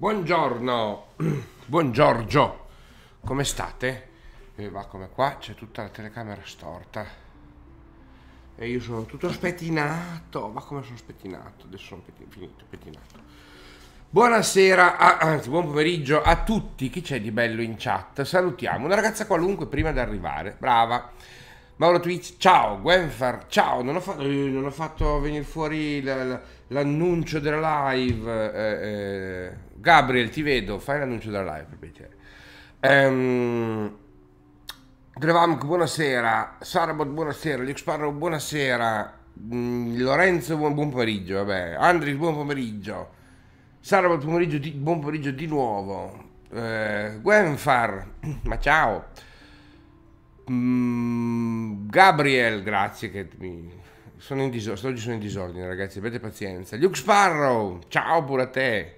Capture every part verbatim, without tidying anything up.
Buongiorno, buongiorno, come state? E va come qua, c'è tutta la telecamera storta e io sono tutto spettinato, va come sono spettinato, adesso sono finito pettinato. Buonasera, a, anzi buon pomeriggio a tutti, chi c'è di bello in chat? Salutiamo, una ragazza qualunque prima di arrivare, brava. Mauro Twitch, ciao, Vampyr, ciao, non ho, fatto, non ho fatto venire fuori l'annuncio della live, eh, eh. Gabriel, ti vedo, fai l'annuncio della live per piacere. Ehm, Grevamk, buonasera. Sarabot, buonasera. Liuxparro, buonasera. Mm, Lorenzo, buon, buon pomeriggio. Vabbè. Andris, buon pomeriggio. Sarabot, pomeriggio di, buon pomeriggio di nuovo. Eh, Gwenfar, ma ciao. Mm, Gabriel, grazie che mi... Sono in disordine, oggi sono in disordine, ragazzi, abbiate pazienza. Liuxparro, ciao pure a te.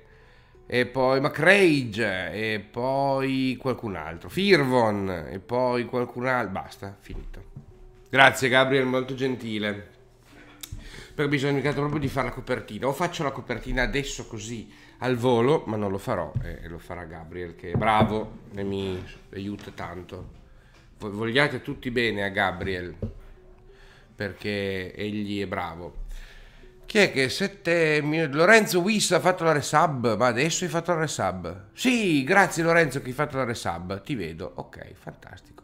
E poi Macrage, e poi qualcun altro, Firvon, e poi qualcun altro, basta, finito. Grazie Gabriel, molto gentile, perché bisogna proprio di fare la copertina, o faccio la copertina adesso così al volo, ma non lo farò, e lo farà Gabriel che è bravo e mi aiuta tanto. Vogliate tutti bene a Gabriel, perché egli è bravo. Chi è che sette minuti? Lorenzo Wiss ha fatto la resub, ma adesso hai fatto la resub? Sì, grazie Lorenzo che hai fatto la resub, ti vedo, ok, fantastico.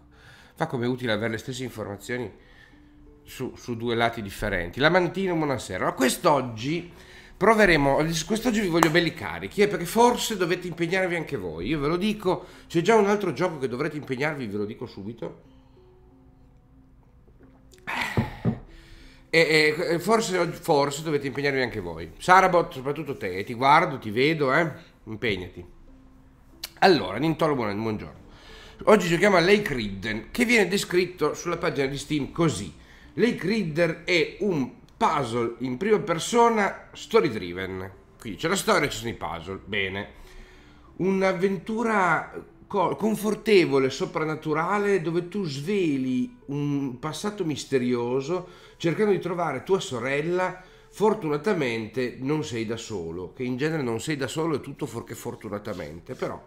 Fa come è utile avere le stesse informazioni su, su due lati differenti. Lamantino, buonasera. Ma quest'oggi proveremo, quest'oggi vi voglio belli carichi, eh, perché forse dovete impegnarvi anche voi, io ve lo dico, c'è già un altro gioco che dovrete impegnarvi, ve lo dico subito. E, e forse, forse dovete impegnarvi anche voi. Sarabot, soprattutto te, ti guardo, ti vedo, eh? Impegnati. Allora, Nintolo, buongiorno. Oggi giochiamo a Lake Ridden, che viene descritto sulla pagina di Steam così. Lake Ridden è un puzzle in prima persona story driven. Quindi c'è la storia, ci sono i puzzle, bene. Un'avventura confortevole, soprannaturale, dove tu sveli un passato misterioso cercando di trovare tua sorella. Fortunatamente non sei da solo, che in genere non sei da solo è tutto fuorché fortunatamente, però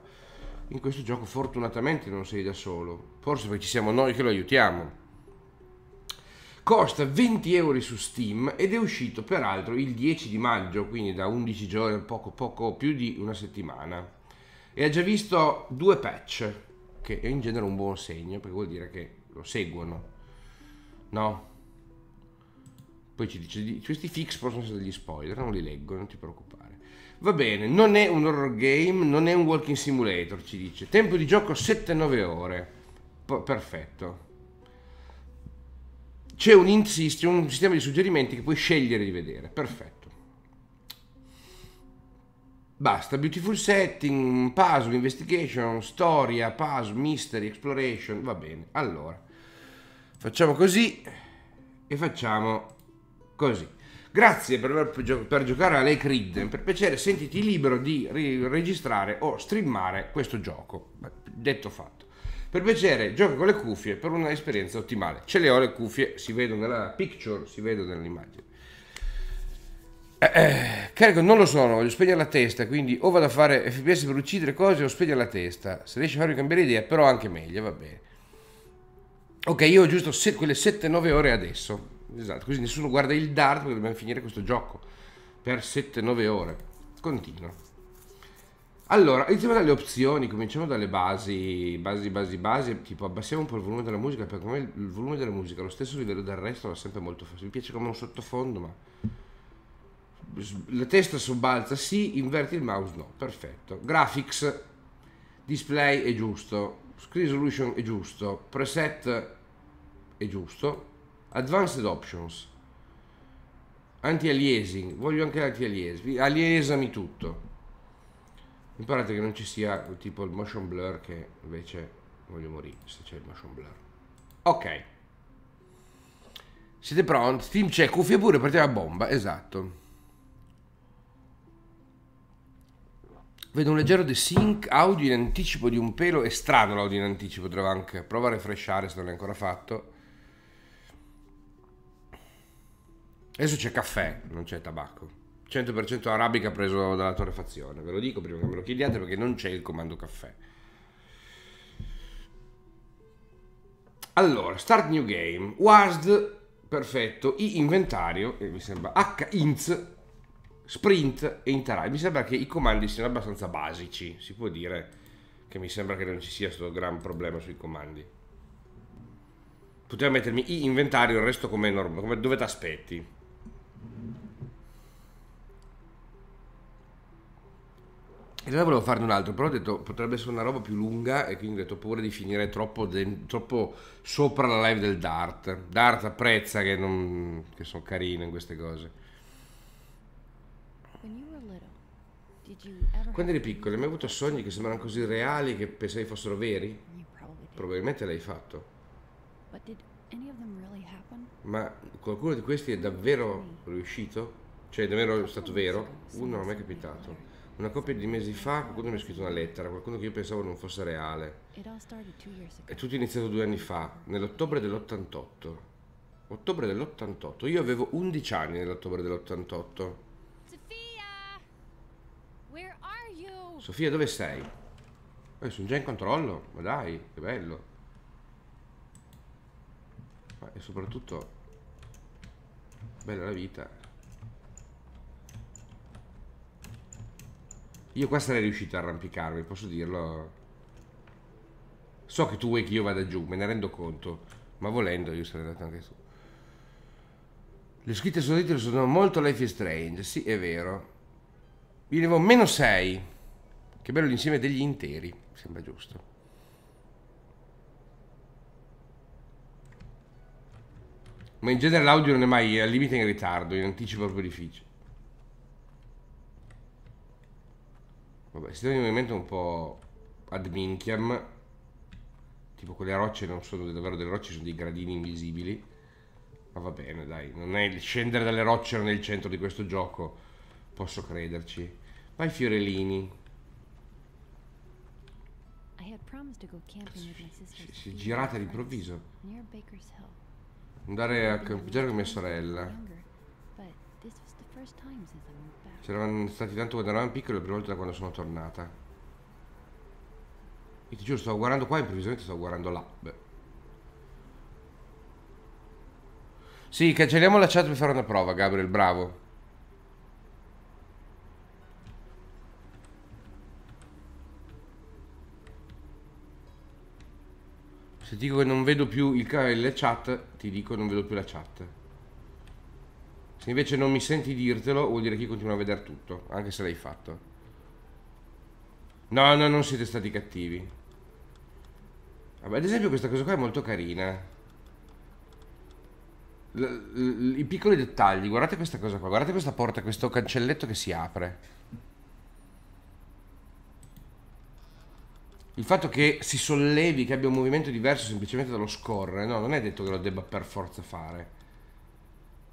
in questo gioco fortunatamente non sei da solo, forse perché ci siamo noi che lo aiutiamo. Costa venti euro su Steam ed è uscito peraltro il dieci di maggio, quindi da undici giorni, poco poco più di una settimana, e ha già visto due patch, che è in genere un buon segno perché vuol dire che lo seguono, no? Poi ci dice, questi fix possono essere degli spoiler, non li leggo, non ti preoccupare. Va bene, non è un horror game, non è un walking simulator, ci dice. Tempo di gioco sette nove ore, P- perfetto. C'è un, un sistema di suggerimenti che puoi scegliere di vedere, perfetto. Basta, beautiful setting, puzzle, investigation, storia, puzzle, mystery, exploration, va bene. Allora, facciamo così e facciamo... così. Grazie per, per, per giocare a Lake Ridden, per piacere sentiti libero di re registrare o streamare questo gioco, detto fatto. Per piacere gioco con le cuffie per un'esperienza ottimale. Ce le ho le cuffie, si vedono nella picture, si vedono nell'immagine. Eh, eh, carico non lo sono, voglio spegnere la testa, quindi o vado a fare F P S per uccidere cose o spegnere la testa. Se riesci a farmi cambiare idea però anche meglio, va bene. Ok, io ho giusto se quelle sette nove ore adesso. Esatto, così nessuno guarda il dart perché dobbiamo finire questo gioco per sette nove ore. Continuo. Allora, iniziamo dalle opzioni, cominciamo dalle basi, basi, basi, basi, tipo abbassiamo un po' il volume della musica, perché come il volume della musica allo stesso livello del resto va sempre molto facile. Mi piace come un sottofondo, ma la testa sobbalza sì, inverti il mouse no, perfetto. Graphics, display è giusto, screen resolution è giusto, preset è giusto. Advanced options, anti-aliasing, voglio anche l'anti-aliasing, aliasami tutto. Imparate che non ci sia tipo il motion blur, che invece voglio morire se c'è il motion blur. Ok, siete pronti? Steam c'è, cuffie pure, partita la bomba, esatto. Vedo un leggero desync, audio in anticipo di un pelo, è strano l'audio in anticipo, devo anche provare a refreshare se non l'hai ancora fatto. Adesso c'è caffè, non c'è tabacco. cento per cento arabica preso dalla torrefazione, ve lo dico prima che me lo chiediate, perché non c'è il comando caffè. Allora, start new game, W A S D, perfetto, I inventario, e mi sembra H I N Z, sprint e interact. Mi sembra che i comandi siano abbastanza basici, si può dire che mi sembra che non ci sia questo gran problema sui comandi. Poteva mettermi I inventario, il resto come normale, come dove ti aspetti. In realtà volevo farne un altro, però ho detto potrebbe essere una roba più lunga e quindi ho detto pure di finire troppo, troppo sopra la live del Dart. Dart apprezza che, non, che sono carino in queste cose. Quando eri piccolo, hai mai avuto sogni che sembrano così reali che pensavi fossero veri? Probabilmente l'hai fatto. Ma qualcuno di questi è davvero riuscito? Cioè è davvero stato vero? Uno non è mai capitato. Una coppia di mesi fa qualcuno mi ha scritto una lettera, qualcuno che io pensavo non fosse reale. È tutto iniziato due anni fa, nell'ottobre dell'ottantotto. Ottobre dell'ottantotto. Io avevo undici anni nell'ottobre dell'ottantotto. Sofia, dove sei? Oh, sono già in controllo, ma dai, che bello. E soprattutto, bella la vita. Io qua sarei riuscito a arrampicarmi, posso dirlo. So che tu vuoi che io vada giù, me ne rendo conto, ma volendo io sarei andato anche su. Le scritte sottotitoli sono molto Life is Strange, sì è vero. Io ne avevo meno sei. Che bello l'insieme degli interi, sembra giusto. Ma in genere l'audio non è mai, al limite in ritardo, in anticipo proprio difficile. Vabbè, si deve in movimento un po' ad minchiam. Tipo quelle rocce non sono davvero delle rocce, sono dei gradini invisibili. Ma va bene, dai, non è il scendere dalle rocce non è il centro di questo gioco. Posso crederci. Vai fiorellini. Si, si è girata all'improvviso. Andare a campeggiare con mia sorella. C'erano stati tanto quando eravamo piccoli, la prima volta da quando sono tornata. Io ti giuro, stavo guardando qua e improvvisamente stavo guardando là. Beh. Sì, cancelliamo la chat per fare una prova, Gabriel, bravo. Se dico che non vedo più il la chat, ti dico non vedo più la chat. Se invece non mi senti dirtelo, vuol dire che io continuo a vedere tutto, anche se l'hai fatto. No, no, non siete stati cattivi. Vabbè, ad esempio questa cosa qua è molto carina. L l I piccoli dettagli, guardate questa cosa qua, guardate questa porta, questo cancelletto che si apre. Il fatto che si sollevi, che abbia un movimento diverso semplicemente dallo scorrere, no, non è detto che lo debba per forza fare.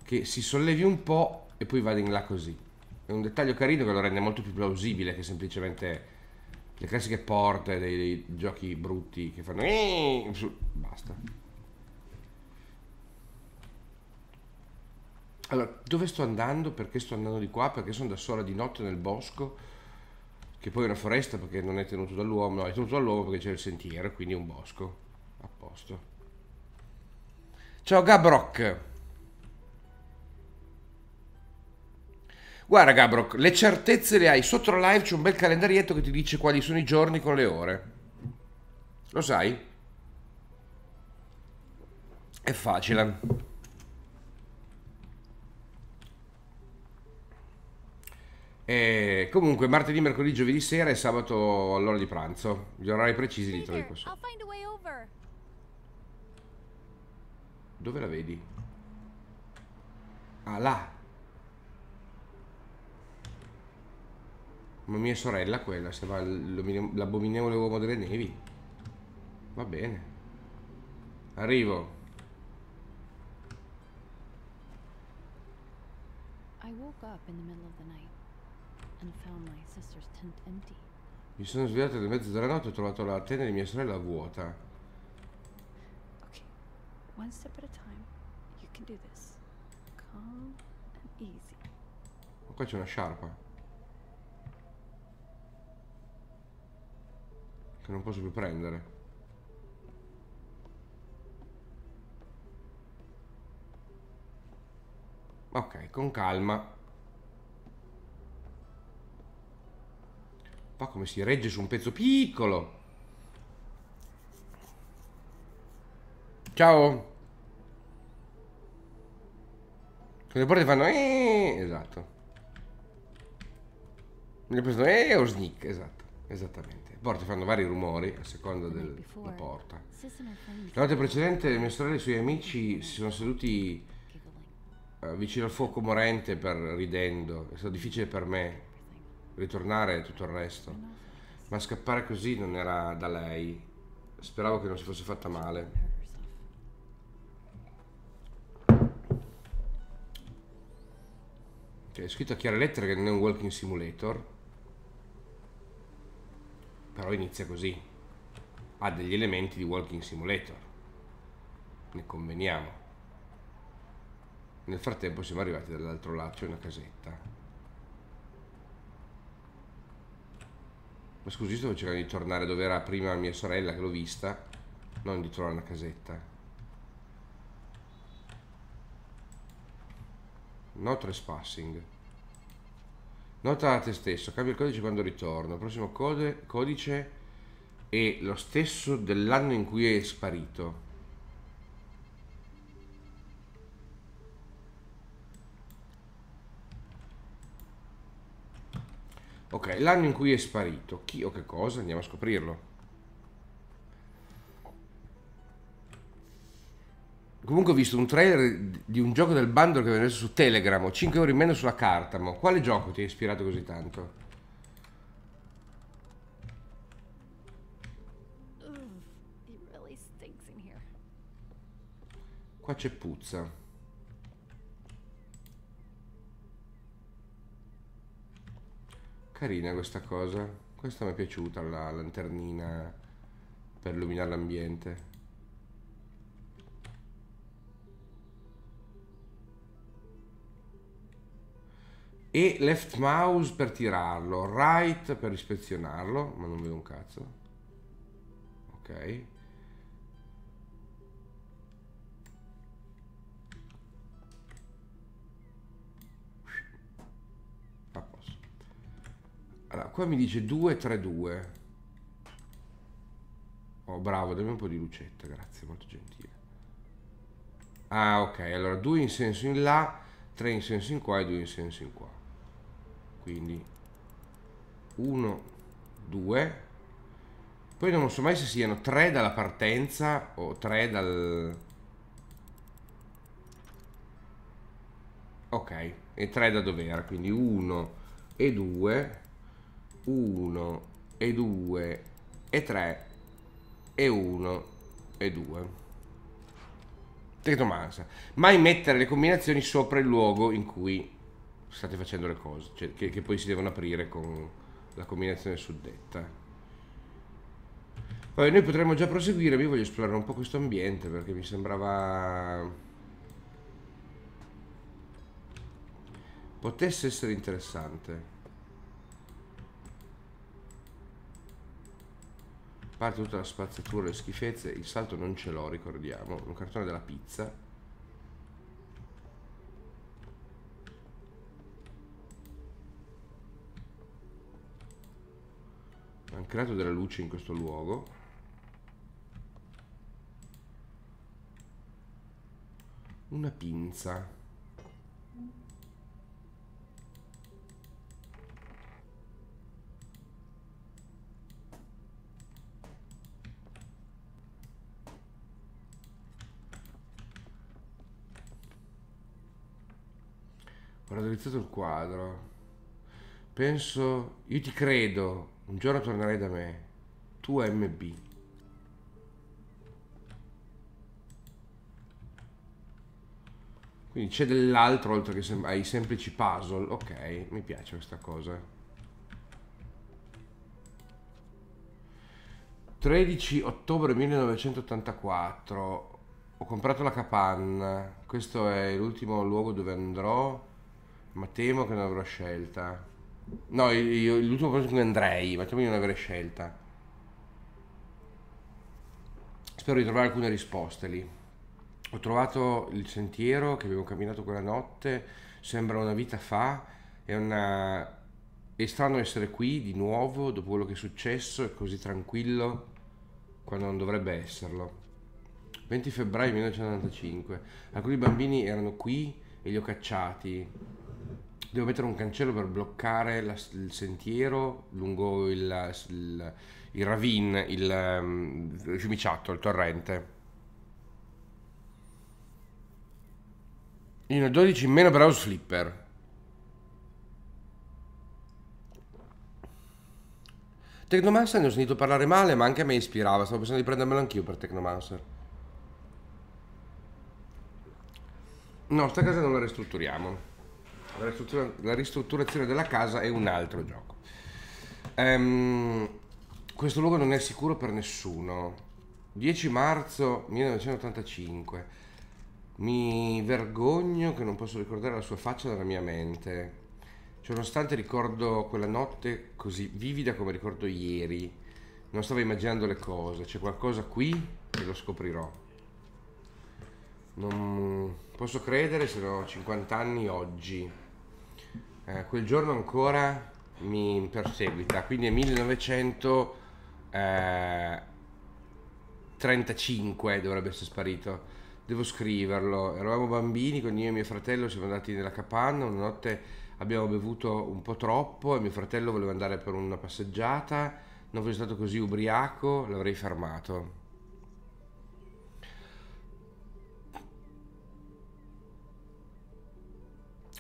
Che si sollevi un po' e poi vada in là così. È un dettaglio carino che lo rende molto più plausibile che semplicemente le classiche porte dei, dei giochi brutti che fanno... Basta. Allora, dove sto andando? Perché sto andando di qua? Perché sono da sola di notte nel bosco? Che poi è una foresta perché non è tenuto dall'uomo, no, è tenuto dall'uomo perché c'è il sentiero, quindi è un bosco. A posto. Ciao Gabrock. Guarda Gabrock, le certezze le hai. Sotto la live c'è un bel calendarietto che ti dice quali sono i giorni con le ore. Lo sai? È facile. E comunque martedì, mercoledì, giovedì sera e sabato all'ora di pranzo. Gli orari precisi li trovi qua sotto. Dove la vedi? Ah, là. Ma mia sorella quella, sembra l'abominevole uomo delle nevi. Va bene. Arrivo. I woke up in the middle of the night. Mi sono svegliato alle mezzo della notte e ho trovato la tenda di mia sorella vuota. Ma qua c'è una sciarpa che non posso più prendere. Ok, con calma. Qua come si regge su un pezzo piccolo. Ciao. Con le porte fanno eh, esatto. Mi ho preso eh o sneak, esatto, esattamente. Le porte fanno vari rumori a seconda della porta. La notte precedente mia sorella e i suoi amici si sono seduti uh, vicino al fuoco morente per ridendo. È stato difficile per me ritornare e tutto il resto, ma scappare così non era da lei. Speravo che non si fosse fatta male. Cioè, è scritto a chiare lettere che non è un walking simulator, però inizia così. Ha degli elementi di walking simulator, ne conveniamo. Nel frattempo siamo arrivati dall'altro lato, c'è una casetta. Ma scusi, stavo cercando di tornare dove era prima mia sorella che l'ho vista, non di trovare una casetta. No trespassing. Nota a te stesso, cambia il codice quando ritorno. Il prossimo code, codice è lo stesso dell'anno in cui è sparito. Ok, l'anno in cui è sparito, chi o che cosa, andiamo a scoprirlo. Comunque ho visto un trailer di un gioco del bundle che viene messo su Telegram, ho cinque euro in meno sulla carta, ma quale gioco ti ha ispirato così tanto? Qua c'è puzza. Carina questa cosa, questa mi è piaciuta, la lanternina per illuminare l'ambiente. E left mouse per tirarlo, right per ispezionarlo, ma non vedo un cazzo. Ok. Allora, qua mi dice due tre due. Oh, bravo, dammi un po' di lucetta, grazie, molto gentile. Ah, ok, allora due in senso in là, tre in senso in qua e due in senso in qua. Quindi uno, due. Poi non so mai se siano tre dalla partenza o tre dal... Ok, e tre da dov'era, quindi uno e due... uno e due e tre e uno e due. Tecnomanza. Mai mettere le combinazioni sopra il luogo in cui state facendo le cose, cioè che, che poi si devono aprire con la combinazione suddetta. Vabbè, noi potremmo già proseguire, io voglio esplorare un po' questo ambiente perché mi sembrava potesse essere interessante. Parte tutta la spazzatura, le schifezze, il salto non ce l'ho, ricordiamo, un cartone della pizza. Hanno creato della luce in questo luogo. Una pinza. Ho realizzato il quadro. Penso, io ti credo, un giorno tornerai da me. Tu M B. Quindi c'è dell'altro oltre che sem- ai semplici puzzle. Ok, mi piace questa cosa. tredici ottobre millenovecentottantaquattro. Ho comprato la capanna. Questo è l'ultimo luogo dove andrò. Ma temo che non avrò scelta. No, io l'ultima cosa che andrei, ma temo di non avere scelta. Spero di trovare alcune risposte lì. Ho trovato il sentiero che avevo camminato quella notte, sembra una vita fa, è una... È strano essere qui di nuovo dopo quello che è successo, è così tranquillo quando non dovrebbe esserlo. venti febbraio millenovecentonovantacinque. Alcuni bambini erano qui e li ho cacciati. Devo mettere un cancello per bloccare la, il sentiero lungo il, il, il ravine, il, um, il fiumiciattolo, il torrente. In dodici meno per House Flipper. Technomancer ne ho sentito parlare male, ma anche a me ispirava. Stavo pensando di prendermelo anch'io per Technomancer. No, sta casa non la ristrutturiamo. La, ristruttura la ristrutturazione della casa è un altro gioco. Ehm, questo luogo non è sicuro per nessuno. dieci marzo millenovecentottantacinque. Mi vergogno che non posso ricordare la sua faccia dalla mia mente. Cioè, nonostante ricordo quella notte così vivida come ricordo ieri, non stavo immaginando le cose. C'è qualcosa qui e lo scoprirò. Non posso credere, sono cinquanta anni oggi. Eh, quel giorno ancora mi perseguita, quindi è millenovecentotrentacinque, dovrebbe essere sparito. Devo scriverlo. Eravamo bambini, con io e mio fratello siamo andati nella capanna, una notte abbiamo bevuto un po' troppo e mio fratello voleva andare per una passeggiata, non fosse stato così ubriaco, l'avrei fermato.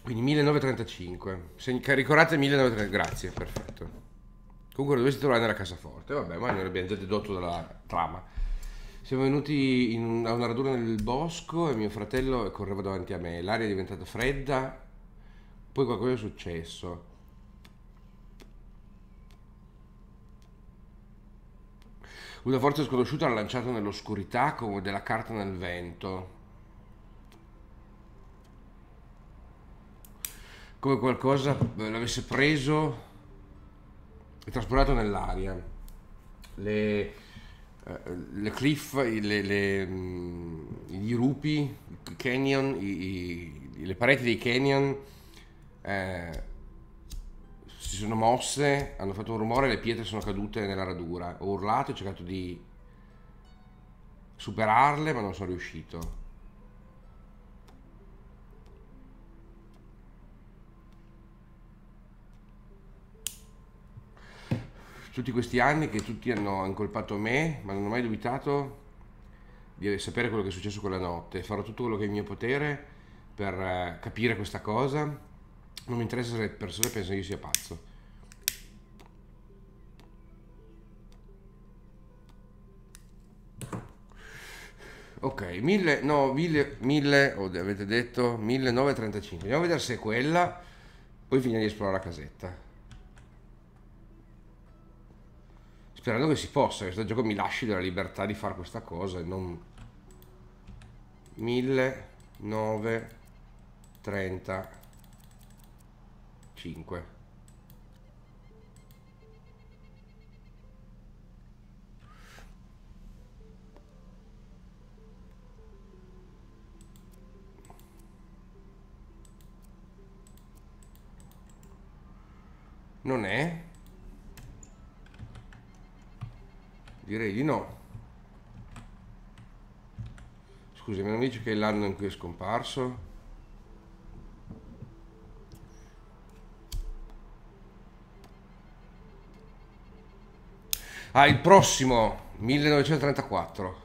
Quindi millenovecentotrentacinque, se ricordate millenovecentotrentacinque, grazie, perfetto. Comunque lo dovessi trovare nella cassaforte, vabbè, ma noi l'abbiamo già dedotto dalla trama. Siamo venuti in, a una radura nel bosco e mio fratello correva davanti a me, l'aria è diventata fredda, poi qualcosa è successo. Una forza sconosciuta l'ha lanciato nell'oscurità come della carta nel vento. Come qualcosa l'avesse preso e trasportato nell'aria. Le, le cliff, le, le, gli rupi, i canyon, i, i, le pareti dei canyon eh, si sono mosse, hanno fatto un rumore e le pietre sono cadute nella radura. Ho urlato, ho cercato di superarle, ma non sono riuscito. Tutti questi anni che tutti hanno incolpato me, ma non ho mai dubitato di sapere quello che è successo quella notte. Farò tutto quello che è in mio potere per capire questa cosa. Non mi interessa se le persone pensano che io sia pazzo. Ok, mille, no, mille, mille, oh, avete detto millenovecentotrentacinque. Andiamo a vedere se è quella, poi finiamo di esplorare la casetta. Sperando che si possa, che questo gioco mi lasci della libertà di fare questa cosa e non... millenovecentotrentacinque. Non è... Direi di no. Scusami, non dici che è l'anno in cui è scomparso? Ah, il prossimo, millenovecentotrentaquattro.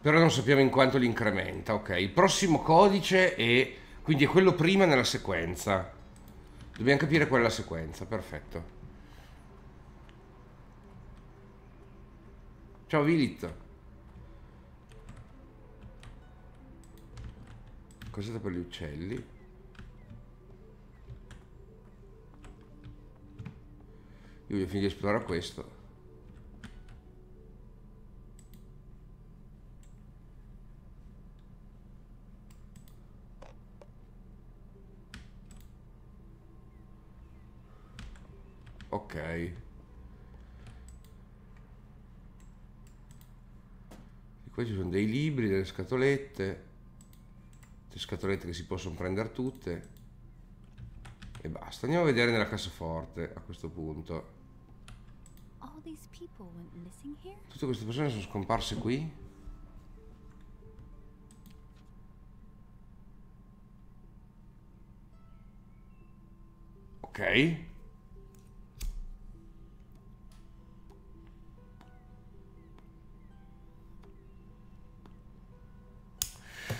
Però non sappiamo in quanto li incrementa, ok. Il prossimo codice è... Quindi è quello prima nella sequenza. Dobbiamo capire qual è la sequenza, perfetto. Ciao Vilit. Cos'è per gli uccelli? Io voglio finire di esplorare questo. Ok. E qua ci sono dei libri, delle scatolette. Le scatolette che si possono prendere tutte. E basta. Andiamo a vedere nella cassaforte a questo punto. Tutte queste persone sono scomparse qui? Ok.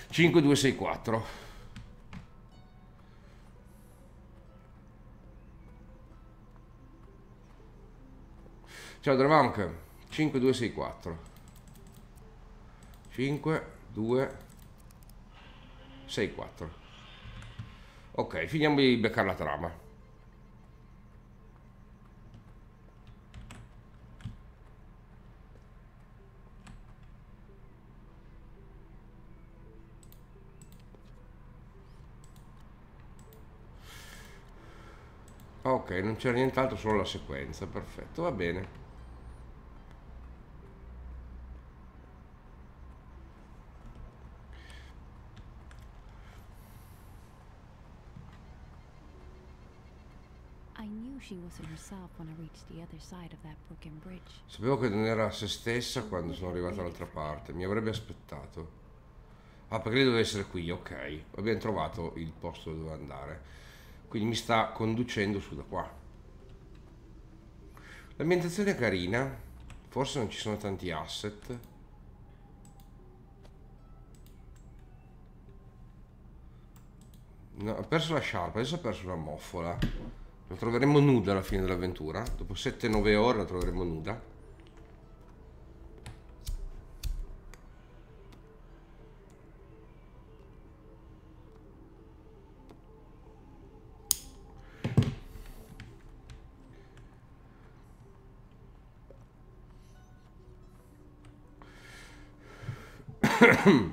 cinque due sei quattro. Ciao Dravank. cinque due sei quattro. cinque due sei quattro. Ok, finiamo di beccare la trama. Ok, non c'era nient'altro, solo la sequenza, perfetto, va bene. Sapevo che non era se stessa quando sono arrivata dall'altra parte, mi avrebbe aspettato. Ah, perché lei doveva essere qui, ok. Abbiamo trovato il posto dove andare. Quindi mi sta conducendo su da qua. L'ambientazione è carina. Forse non ci sono tanti asset. No, ho perso la sciarpa. Adesso ho perso la moffola. La troveremo nuda alla fine dell'avventura. Dopo sette nove ore la troveremo nuda.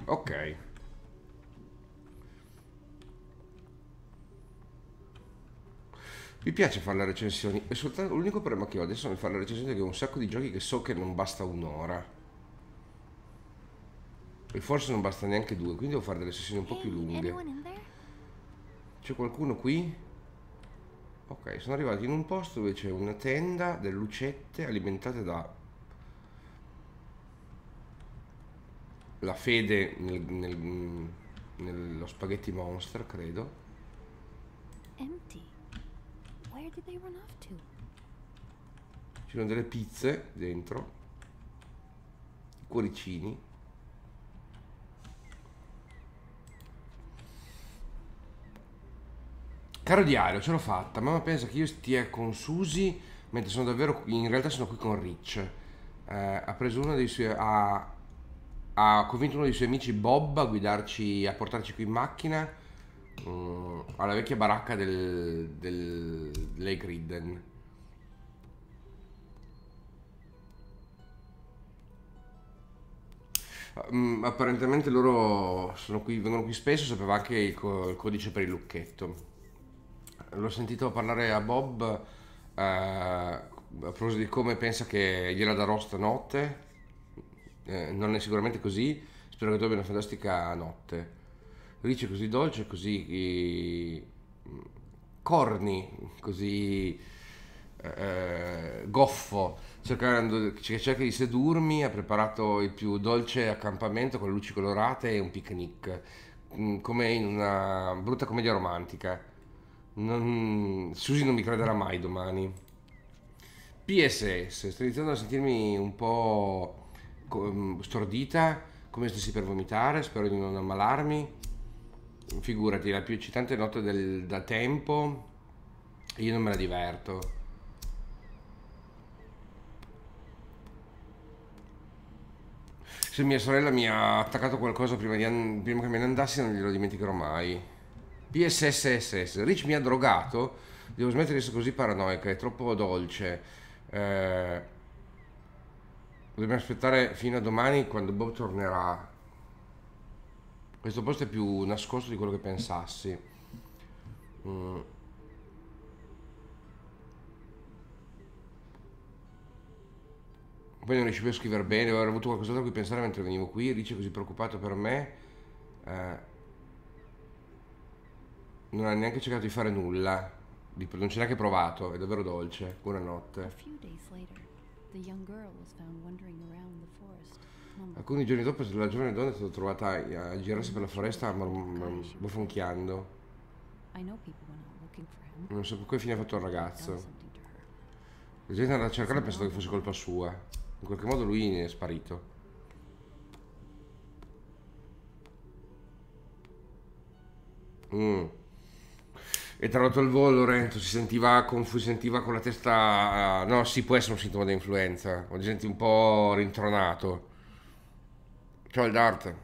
Ok. Mi piace fare le recensioni. È soltanto l'unico problema che ho adesso nel fare le recensioni è che ho un sacco di giochi che so che non basta un'ora. E forse non basta neanche due. Quindi devo fare delle sessioni un po' più lunghe. C'è qualcuno qui? Ok, sono arrivati in un posto dove c'è una tenda, delle lucette alimentate da... la fede nel, nel, nello spaghetti monster, credo. Ci sono delle pizze dentro, i cuoricini. Caro diario, ce l'ho fatta. Mamma pensa che io stia con Susie, mentre sono davvero in realtà sono qui con Rich. Eh, ha preso uno dei suoi... Ah, ha convinto uno dei suoi amici Bob a guidarci, a portarci qui in macchina uh, alla vecchia baracca del, del Lake Ridden. Um, apparentemente loro sono qui, vengono qui spesso, sapeva anche il, co il codice per il lucchetto. L'ho sentito parlare a Bob uh, a proposito di come pensa che gliela darò stanotte. Eh, non è sicuramente così, spero che tu abbia una fantastica notte. Ricci è così dolce, così eh, corny, così eh, goffo, cercando, cerca di sedurmi. Ha preparato il più dolce accampamento con luci colorate e un picnic, come in una brutta commedia romantica. Non, Susie non mi crederà mai domani. P S S, sto iniziando a sentirmi un po' stordita, come se stessi per vomitare, spero di non ammalarmi. Figurati, la più eccitante notte del, da tempo, io non me la diverto. Se mia sorella mi ha attaccato qualcosa prima, di prima che me ne andassi non glielo dimenticherò mai. P S S S S, Rich mi ha drogato, devo smettere di essere così paranoica, è troppo dolce. Eh... Dobbiamo aspettare fino a domani quando Bob tornerà. Questo posto è più nascosto di quello che pensassi. Mm. Poi non riuscivo a scrivere bene, avevo avuto qualcos'altro a cui pensare mentre venivo qui. Ricci è così preoccupato per me. Eh, non ha neanche cercato di fare nulla. Di, non c'è neanche provato, è davvero dolce. Buonanotte. Alcuni giorni dopo la giovane donna è stata trovata a, a girarsi per la foresta bofonchiando. Non so per che fine ha fatto il ragazzo. La gente andava a cercare e pensava che fosse colpa sua. In qualche modo lui ne è sparito. Mm. E tra l'altro il volo, Lorenzo, si sentiva, si sentiva con la testa... No, sì, può essere un sintomo di influenza. O ti senti un po' rintronato. Ciao il Dart.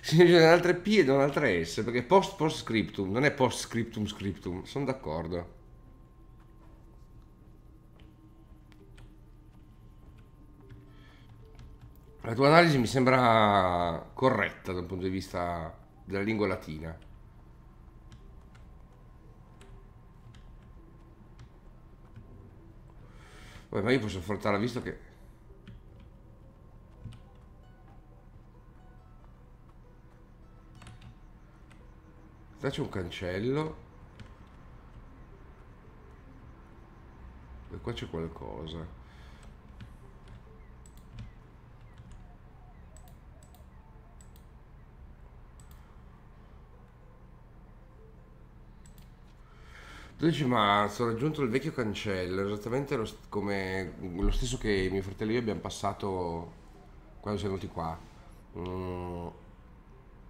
Significa da un'altra P e da un'altra S, perché post post scriptum, non è post scriptum scriptum, sono d'accordo. La tua analisi mi sembra corretta dal punto di vista della lingua latina. Vabbè, ma io posso affrontarla visto che... C'è un cancello e qua c'è qualcosa. dodici marzo ho raggiunto il vecchio cancello, esattamente lo, come, lo stesso che mio fratello e io abbiamo passato quando siamo venuti qua. Mm.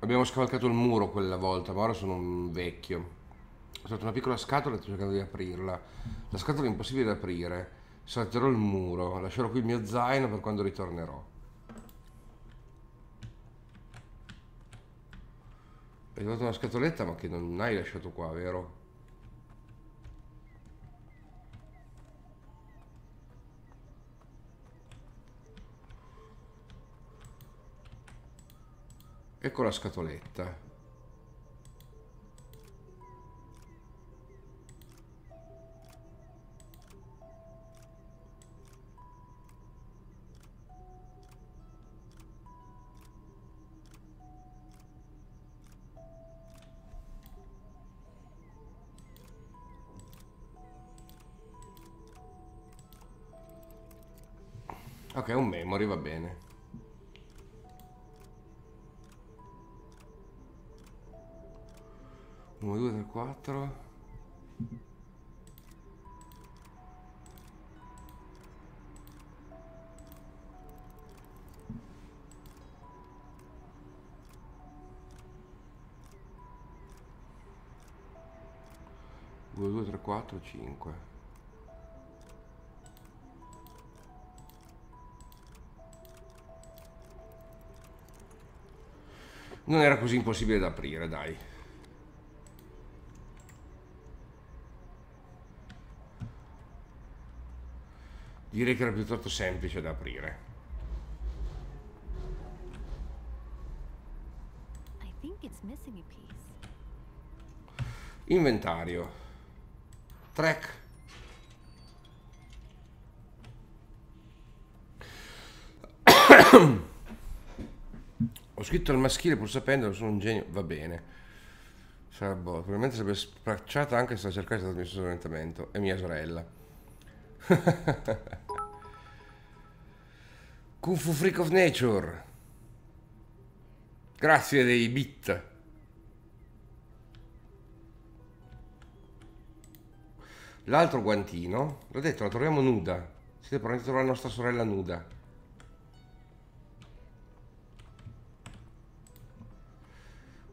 Abbiamo scavalcato il muro quella volta, ma ora sono un vecchio. Ho trovato una piccola scatola e sto cercando di aprirla. La scatola è impossibile da aprire. Salterò il muro, lascerò qui il mio zaino per quando ritornerò. Hai trovato una scatoletta ma che non hai lasciato qua, vero? Ecco la scatoletta. Ok, un memory, va bene. uno, due, tre, quattro. uno, due, tre, quattro, cinque. Non era così impossibile da aprire, dai. Direi che era piuttosto semplice da aprire. Inventario. Track. Ho scritto al maschile pur sapendo che sono un genio. Va bene. Sarà boh. Probabilmente sarebbe spacciata anche se la cercassi dal mio stesso orientamento. E mia sorella. Kung Fu Freak of Nature, grazie dei bit. L'altro guantino, l'ho detto, la troviamo nuda. Siete pronti a trovare la nostra sorella nuda.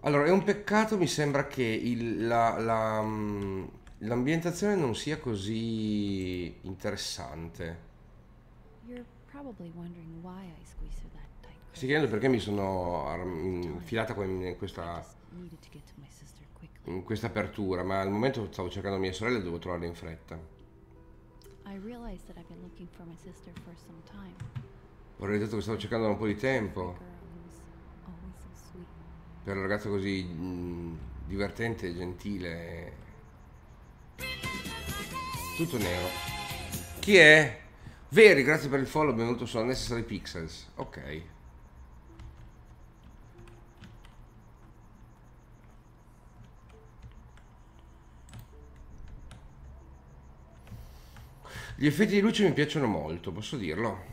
Allora, è un peccato, mi sembra che il, la... la l'ambientazione non sia così interessante. Stai chiedendo perché mi sono infilata in questa, in questa apertura, ma al momento stavo cercando mia sorella e devo trovarla in fretta. Ho realizzato che stavo cercando da un po' di tempo. per un ragazzo così mh, divertente e gentile. Tutto nero. Chi è? Veri, grazie per il follow, benvenuto su Unnecessary Pixels. Ok. Gli effetti di luce mi piacciono molto, posso dirlo?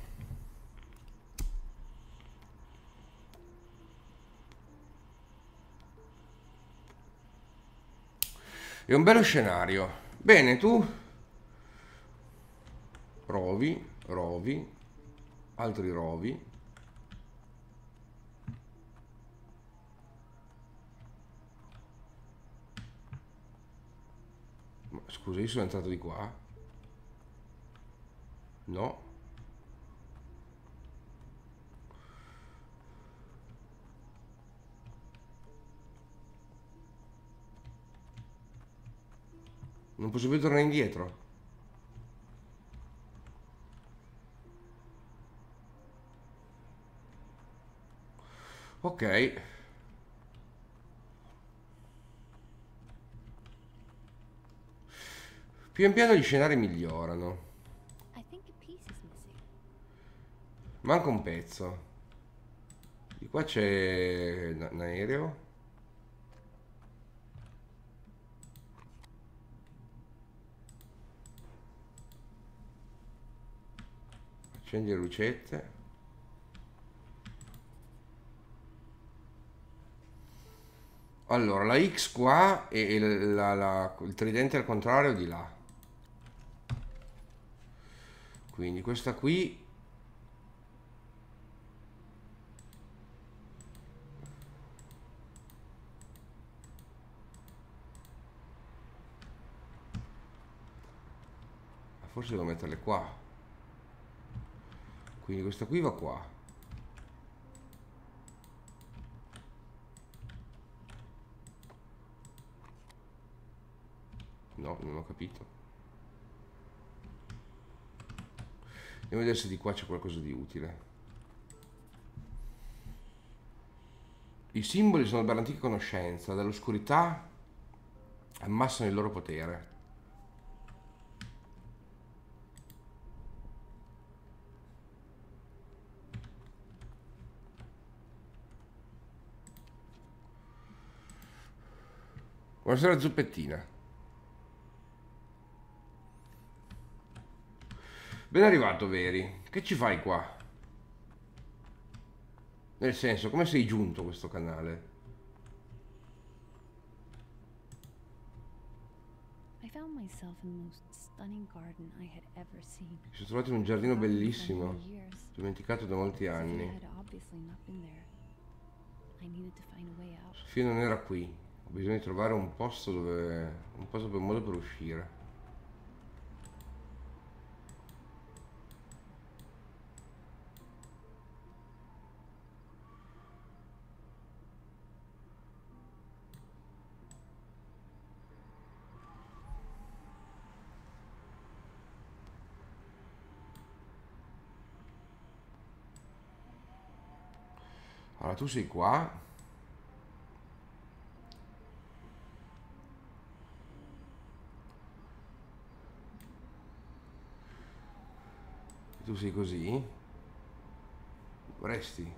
È un bello scenario. Bene, tu rovi, rovi, altri rovi. Ma scusa, io sono entrato di qua? No. Non posso più tornare indietro. Ok. Pian piano gli scenari migliorano. Manca un pezzo. Di qua c'è un aereo. Accendi le lucette. Allora, la X qua e il, la, la, il tridente al contrario di là. Quindi questa qui... Forse devo metterle qua. Quindi questa qui va qua. No, non ho capito. Andiamo a vedere se di qua c'è qualcosa di utile. I simboli sono per l'antica conoscenza. Dall'oscurità ammassano il loro potere. Buonasera Zuppettina. Ben arrivato Veri. Che ci fai qua? Nel senso, come sei giunto a questo canale? Mi sono trovato in un giardino bellissimo, dimenticato da molti anni. Sofia non era qui. Ho bisogno di trovare un posto dove... un posto per un modo per uscire. Allora tu sei qua. Tu sei così? Resti.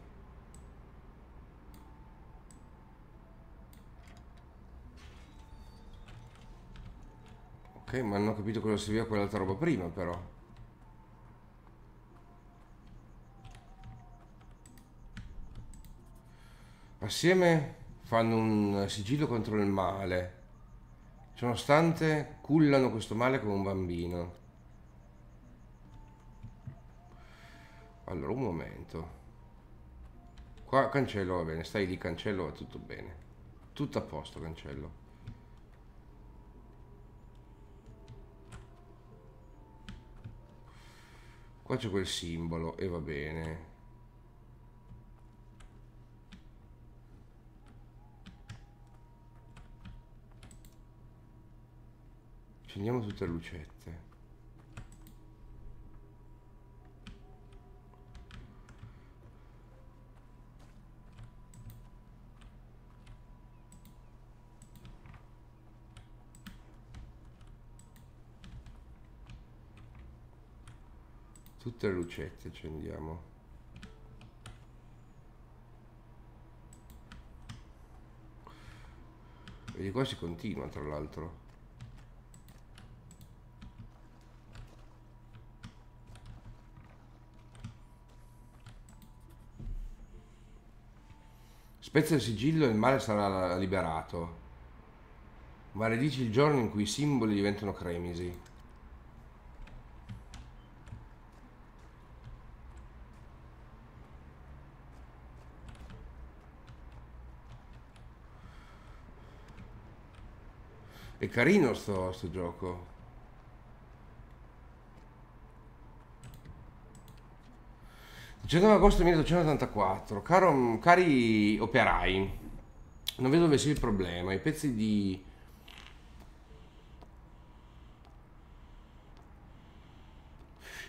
Ok, ma non ho capito cosa serviva quell'altra roba prima però. Assieme fanno un sigillo contro il male. Ciononostante cullano questo male come un bambino. Allora, un momento. Qua cancello, va bene. Stai lì, cancello, va tutto bene. Tutto a posto, cancello. Qua c'è quel simbolo e va bene. Accendiamo tutte le lucette. Tutte le lucette accendiamo. Vedi qua si continua, tra l'altro. Spezza il sigillo e il male sarà liberato. Maledici il giorno in cui i simboli diventano cremisi. È carino sto, sto gioco. diciannove agosto milleottocentottantaquattro. Caro, cari operai, non vedo dove sia il problema. I pezzi di...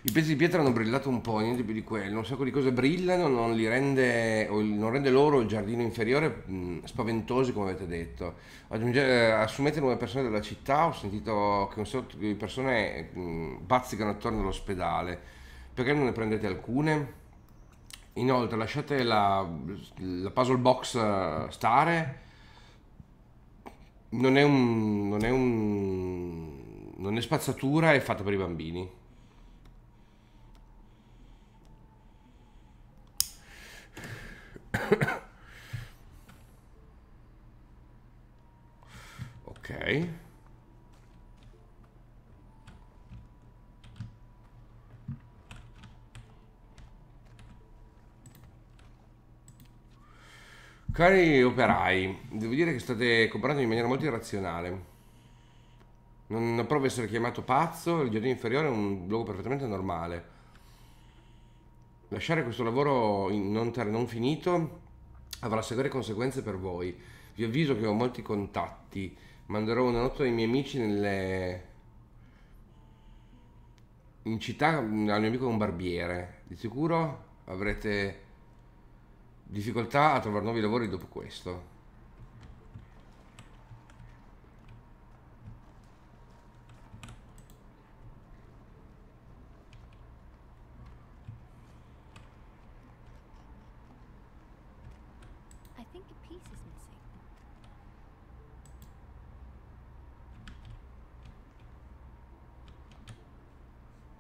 I pezzi di pietra hanno brillato un po', niente più di quello. Un sacco di cose brillano, non li rende, non rende loro il giardino inferiore mh, spaventosi, come avete detto. Aggiungere, assumete nuove persone della città, ho sentito che un sacco di persone mh, bazzicano attorno all'ospedale. Perché non ne prendete alcune? Inoltre lasciate la, la puzzle box stare. Non è un... non è un... non è spazzatura, è fatta per i bambini. Ok. Cari operai, devo dire che state comprando in maniera molto irrazionale. Non approvo essere chiamato pazzo, il giardino inferiore è un luogo perfettamente normale. Lasciare questo lavoro non, non finito avrà severe conseguenze per voi. Vi avviso che ho molti contatti. Manderò una nota ai miei amici nelle... in città al mio amico un barbiere. Di sicuro avrete difficoltà a trovare nuovi lavori dopo questo.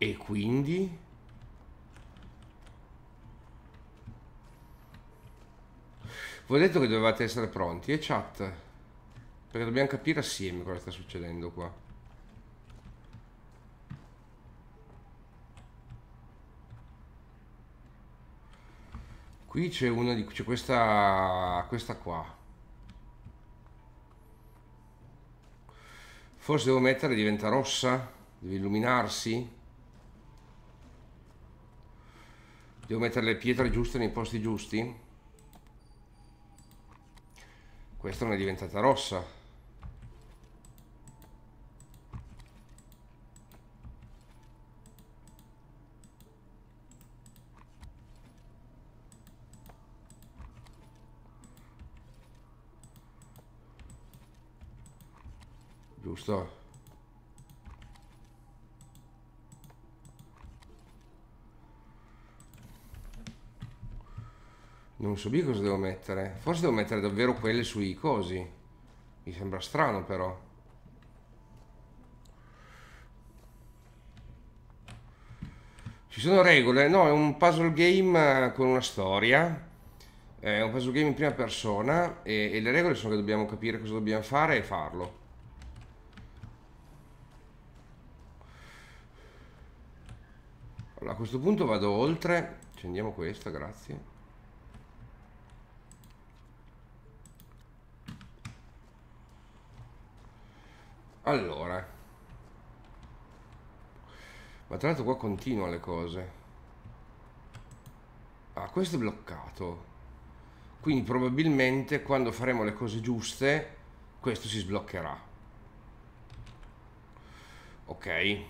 E quindi? Vi ho detto che dovevate essere pronti, e chat? Perché dobbiamo capire assieme cosa sta succedendo qua. Qui c'è una di... c'è questa... questa qua. Forse devo mettere, diventa rossa? Deve illuminarsi? Devo mettere le pietre giuste nei posti giusti? Questa non è diventata rossa. Giusto? Non so bene cosa devo mettere. Forse devo mettere davvero quelle sui cosi. Mi sembra strano però. Ci sono regole? No, è un puzzle game con una storia. È un puzzle game in prima persona. E, e le regole sono che dobbiamo capire cosa dobbiamo fare e farlo. Allora, a questo punto vado oltre. Accendiamo questa, grazie. Allora, ma tra l'altro qua continuano le cose. Ah, questo è bloccato. Quindi probabilmente quando faremo le cose giuste questo si sbloccherà. Ok.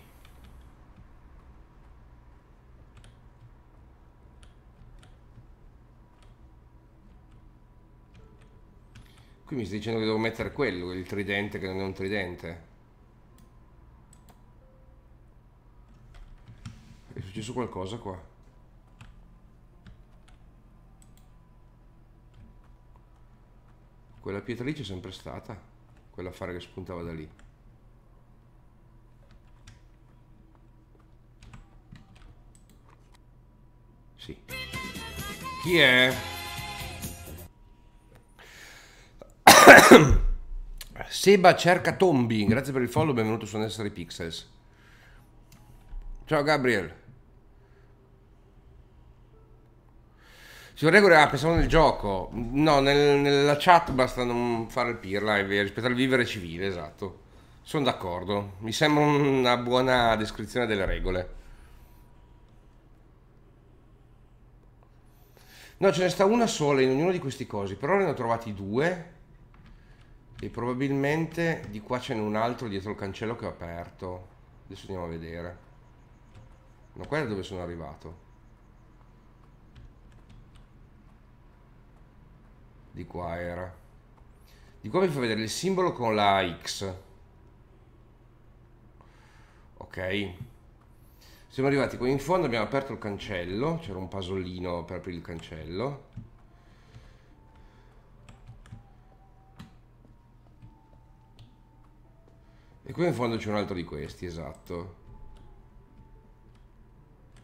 Qui mi stai dicendo che devo mettere quello, il tridente che non è un tridente. successo qualcosa qua. Quella pietra lì c'è sempre stata, quella affare che spuntava da lì. Sì. Chi è? Seba cerca tombi, grazie per il follow, benvenuto su Unnecessary Pixels. Ciao Gabriel. Signor Regore, ah, pensavo nel gioco. No, nel, nella chat basta non fare il peer live, rispettare il vivere civile, esatto. Sono d'accordo, mi sembra una buona descrizione delle regole. No, ce ne sta una sola in ognuno di questi cosi, però ne ho trovati due. E probabilmente di qua ce n'è un altro dietro il cancello che ho aperto. Adesso andiamo a vedere. Ma qua è dove sono arrivato. Di qua era. Di qua mi fa vedere il simbolo con la X. Ok. Siamo arrivati qui in fondo, abbiamo aperto il cancello. C'era un pasolino per aprire il cancello. E qui in fondo c'è un altro di questi, esatto.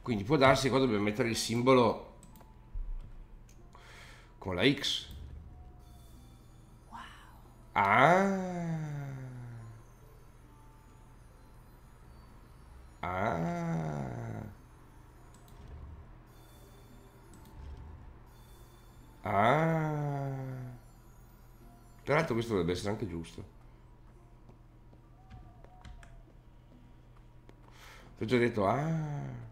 Quindi può darsi che qua dobbiamo mettere il simbolo con la X. Ah. Ah. Ah. Tra l'altro questo dovrebbe essere anche giusto. Ti ho già detto ah.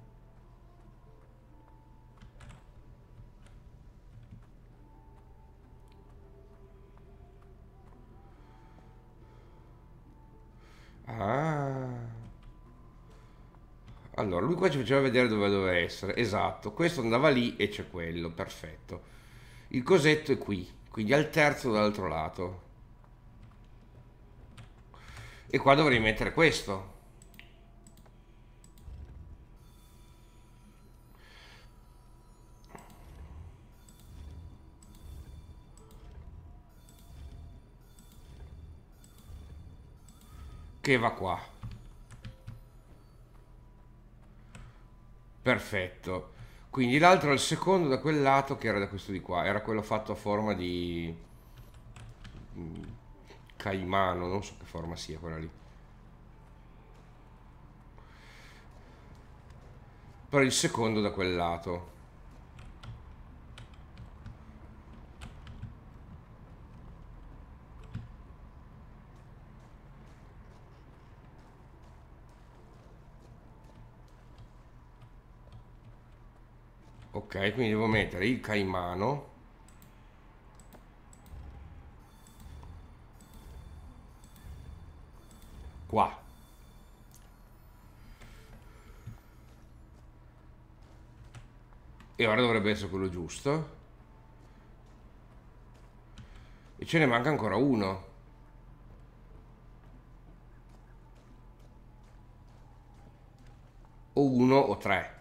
Ah. Allora lui qua ci faceva vedere dove doveva essere. Esatto, questo andava lì e c'è quello. Perfetto. Il cosetto è qui, quindi al terzo dall'altro lato. E qua dovrei mettere questo. Che va qua. Perfetto. Quindi l'altro è il secondo da quel lato, che era da questo di qua. Era quello fatto a forma di caimano, non so che forma sia quella lì. Però il secondo da quel lato. Ok, quindi devo mettere il caimano qua. E ora dovrebbe essere quello giusto. E ce ne manca ancora uno. O uno o tre.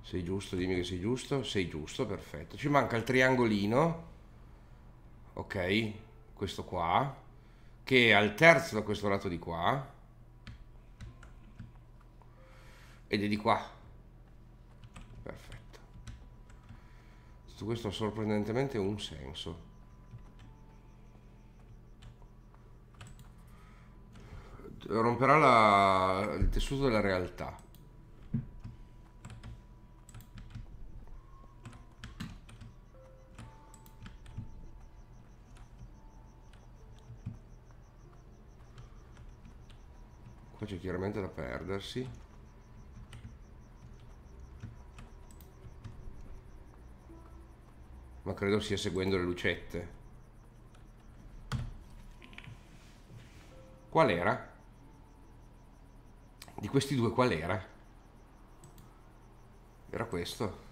Sei giusto, dimmi che sei giusto. Sei giusto, perfetto. Ci manca il triangolino. Ok, questo qua, che è al terzo da questo lato di qua. Ed è di qua. Perfetto. Tutto questo ha sorprendentemente un senso. Romperà la... il tessuto della realtà. Qua c'è chiaramente da perdersi. Ma credo sia seguendo le lucette. Qual era? Di questi due qual era? Era questo.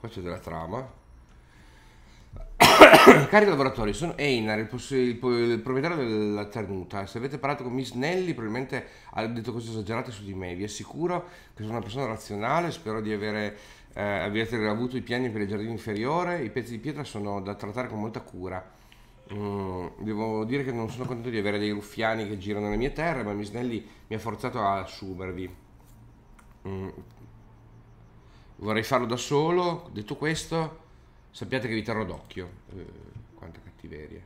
Qua c'è della trama. Cari lavoratori, sono Einar, il, il, il proprietario della tenuta. Se avete parlato con Miss Nelly, probabilmente ha detto cose esagerate su di me. Vi assicuro che sono una persona razionale. Spero di avere eh, avete avuto i piani per il giardino inferiore. I pezzi di pietra sono da trattare con molta cura. Mm, devo dire che non sono contento di avere dei ruffiani che girano le mie terre, ma Miss Nelly mi ha forzato a assumervi. Mm. Vorrei farlo da solo. Detto questo, sappiate che vi terrò d'occhio. Eh, quanta cattiveria.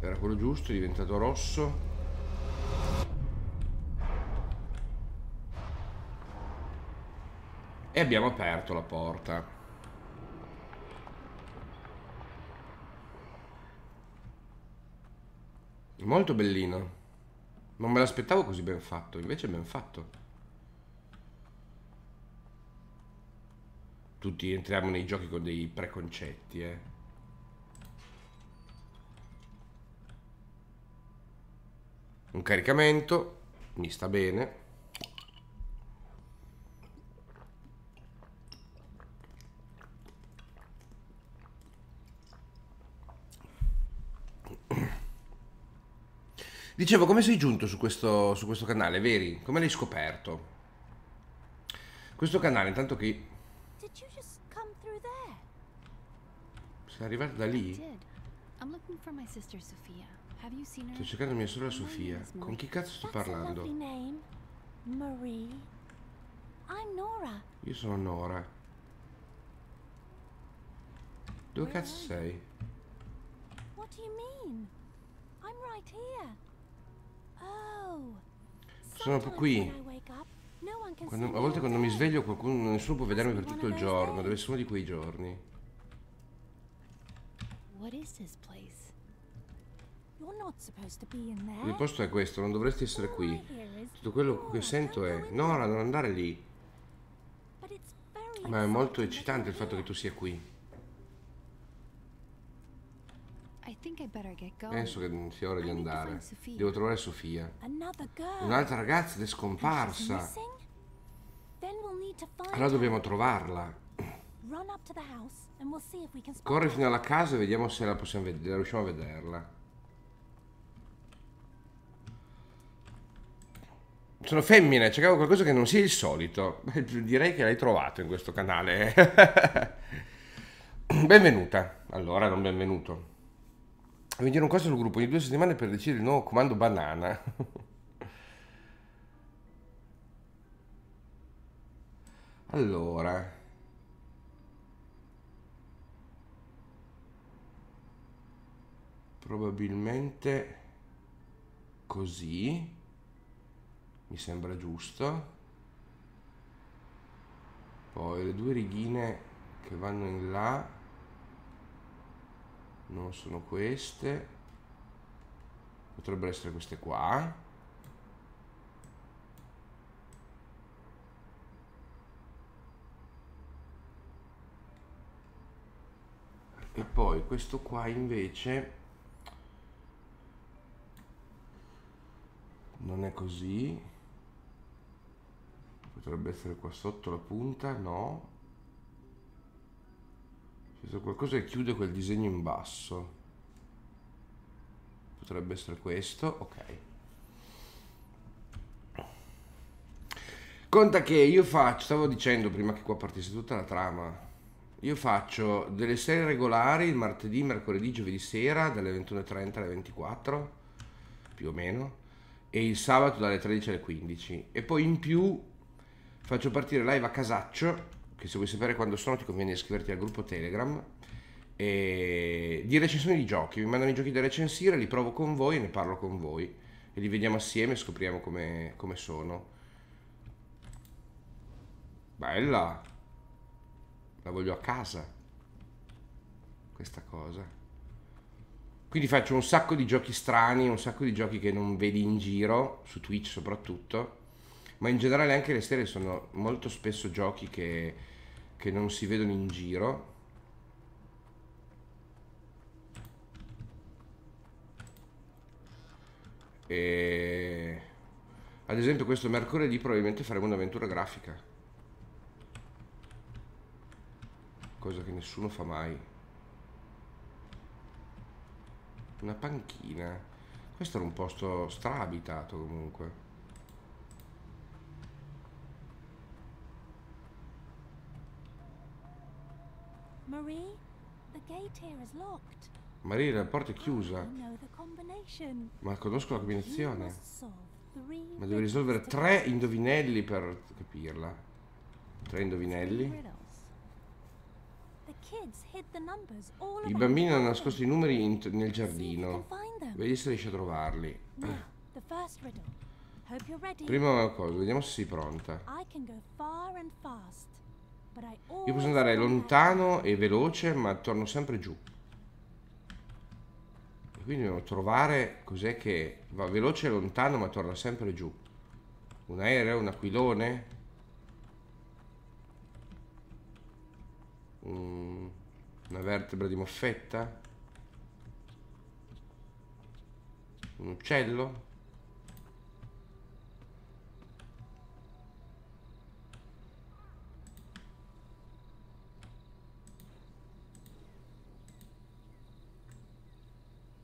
Era quello giusto, è diventato rosso. E abbiamo aperto la porta. Molto bellino. Non me l'aspettavo così ben fatto. Invece è ben fatto. Tutti entriamo nei giochi con dei preconcetti, eh. Un caricamento. Mi sta bene. Dicevo, come sei giunto su questo, su questo canale, veri? Come l'hai scoperto? Questo canale, intanto che... Sei arrivato da lì? Sto cercando mia sorella Sofia. Con chi cazzo sto parlando? Io sono Nora. Dove cazzo sei? Sono qui. Quando, a volte quando mi sveglio qualcuno, nessuno può vedermi per tutto il giorno. Deve essere uno di quei giorni. Il posto è questo, non dovresti essere qui. Tutto quello che sento è Nora, non andare lì. Ma è molto eccitante il fatto che tu sia qui. Penso che sia ora di andare. Devo trovare Sofia. Un'altra ragazza ed è scomparsa. Allora dobbiamo trovarla. Corri fino alla casa e vediamo se la possiamo vedere, riusciamo a vederla. Sono femmine, cercavo qualcosa che non sia il solito. Direi che l'hai trovato in questo canale. Benvenuta. Allora, non benvenuto. Mi giro un corso sul gruppo ogni due settimane per decidere il nuovo comando banana. Allora. Probabilmente così. Mi sembra giusto. Poi le due righine che vanno in là. Non sono queste. Potrebbero essere queste qua. E poi questo qua invece non è così. Potrebbe essere qua sotto la punta. No, qualcosa che chiude quel disegno in basso. Potrebbe essere questo, ok. Conta che io faccio, stavo dicendo prima che qua partisse tutta la trama, io faccio delle serie regolari il martedì, mercoledì, giovedì sera dalle ventuno e trenta alle ventiquattro più o meno, e il sabato dalle tredici alle quindici, e poi in più faccio partire live a casaccio, che se vuoi sapere quando sono ti conviene iscriverti al gruppo Telegram, e di recensioni di giochi. Mi mandano i giochi da recensire, li provo con voi e ne parlo con voi e li vediamo assieme e scopriamo come, come sono. Bella, la voglio a casa questa cosa. Quindi faccio un sacco di giochi strani, un sacco di giochi che non vedi in giro su Twitch soprattutto, ma in generale anche le serie sono molto spesso giochi che, che non si vedono in giro. E ad esempio questo mercoledì probabilmente faremo un'avventura grafica, cosa che nessuno fa mai. Una panchina. Questo era un posto straabitato comunque. Marie, the gate here is locked. Marie, la porta è chiusa. Ma conosco la combinazione. Ma devo risolvere tre indovinelli per capirla. Tre indovinelli. I bambini hanno nascosto i numeri in, nel giardino. Vedi se riesci a trovarli. Prima cosa, vediamo se sei pronta. Io posso andare lontano e veloce, ma torno sempre giù. Quindi devo trovare cos'è che va veloce e lontano ma torna sempre giù. Un aereo, un aquilone, un... una vertebra di moffetta, un uccello,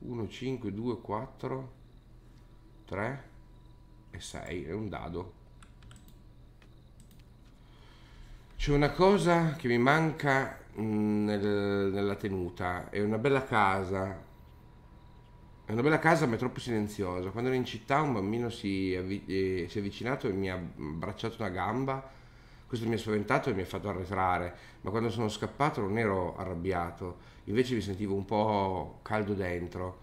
uno, cinque, due, quattro, tre e sei, è un dado. C'è una cosa che mi manca nel, nella tenuta, è una bella casa, è una bella casa ma è troppo silenziosa. Quando ero in città un bambino si, avvi eh, si è avvicinato e mi ha abbracciato una gamba, questo mi ha spaventato e mi ha fatto arretrare, ma quando sono scappato non ero arrabbiato. Invece mi sentivo un po' caldo dentro.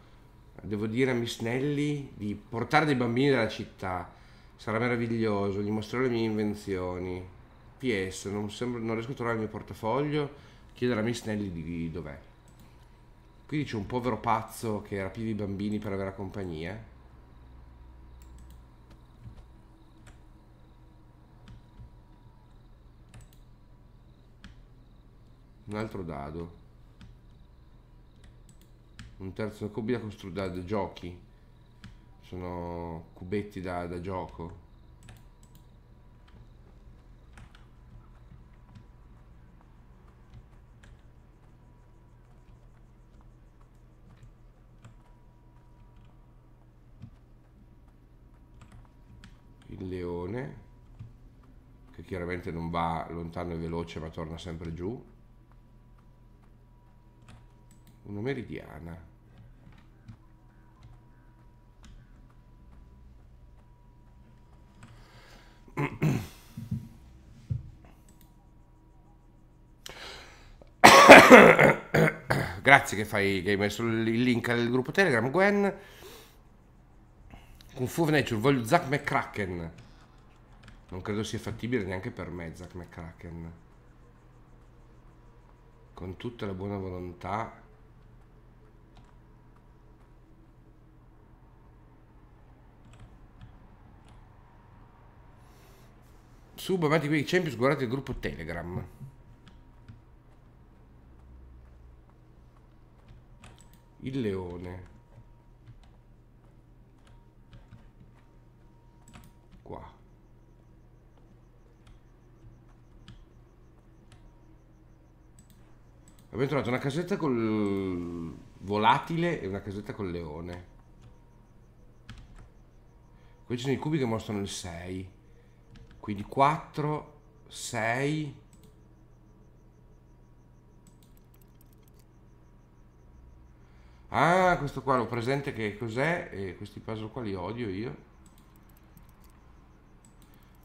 Devo dire a Miss Nelly di portare dei bambini dalla città. Sarà meraviglioso, gli mostrerò le mie invenzioni. P S, non, sembra, non riesco a trovare il mio portafoglio. Chiedere a Miss Nelly di, di dov'è. Qui c'è un povero pazzo che rapiva i bambini per avere compagnia. Un altro dado. Un terzo cubi da, costru da, da giochi. Sono cubetti da, da gioco. Il leone, che chiaramente non va lontano e veloce ma torna sempre giù. Una meridiana. Grazie che, fai, che hai messo il link al gruppo Telegram. Gwen Kung Fu Nature, voglio Zack McCracken. Non credo sia fattibile neanche per me Zack McCracken, con tutta la buona volontà. Sub avanti qui Champions, guardate il gruppo Telegram. Il leone. Qua. Abbiamo trovato una casetta col volatile e una casetta col leone. Qui ci sono i cubi che mostrano il sei. Quindi quattro, sei. Ah, questo qua l'ho presente che cos'è. E questi puzzle qua li odio io,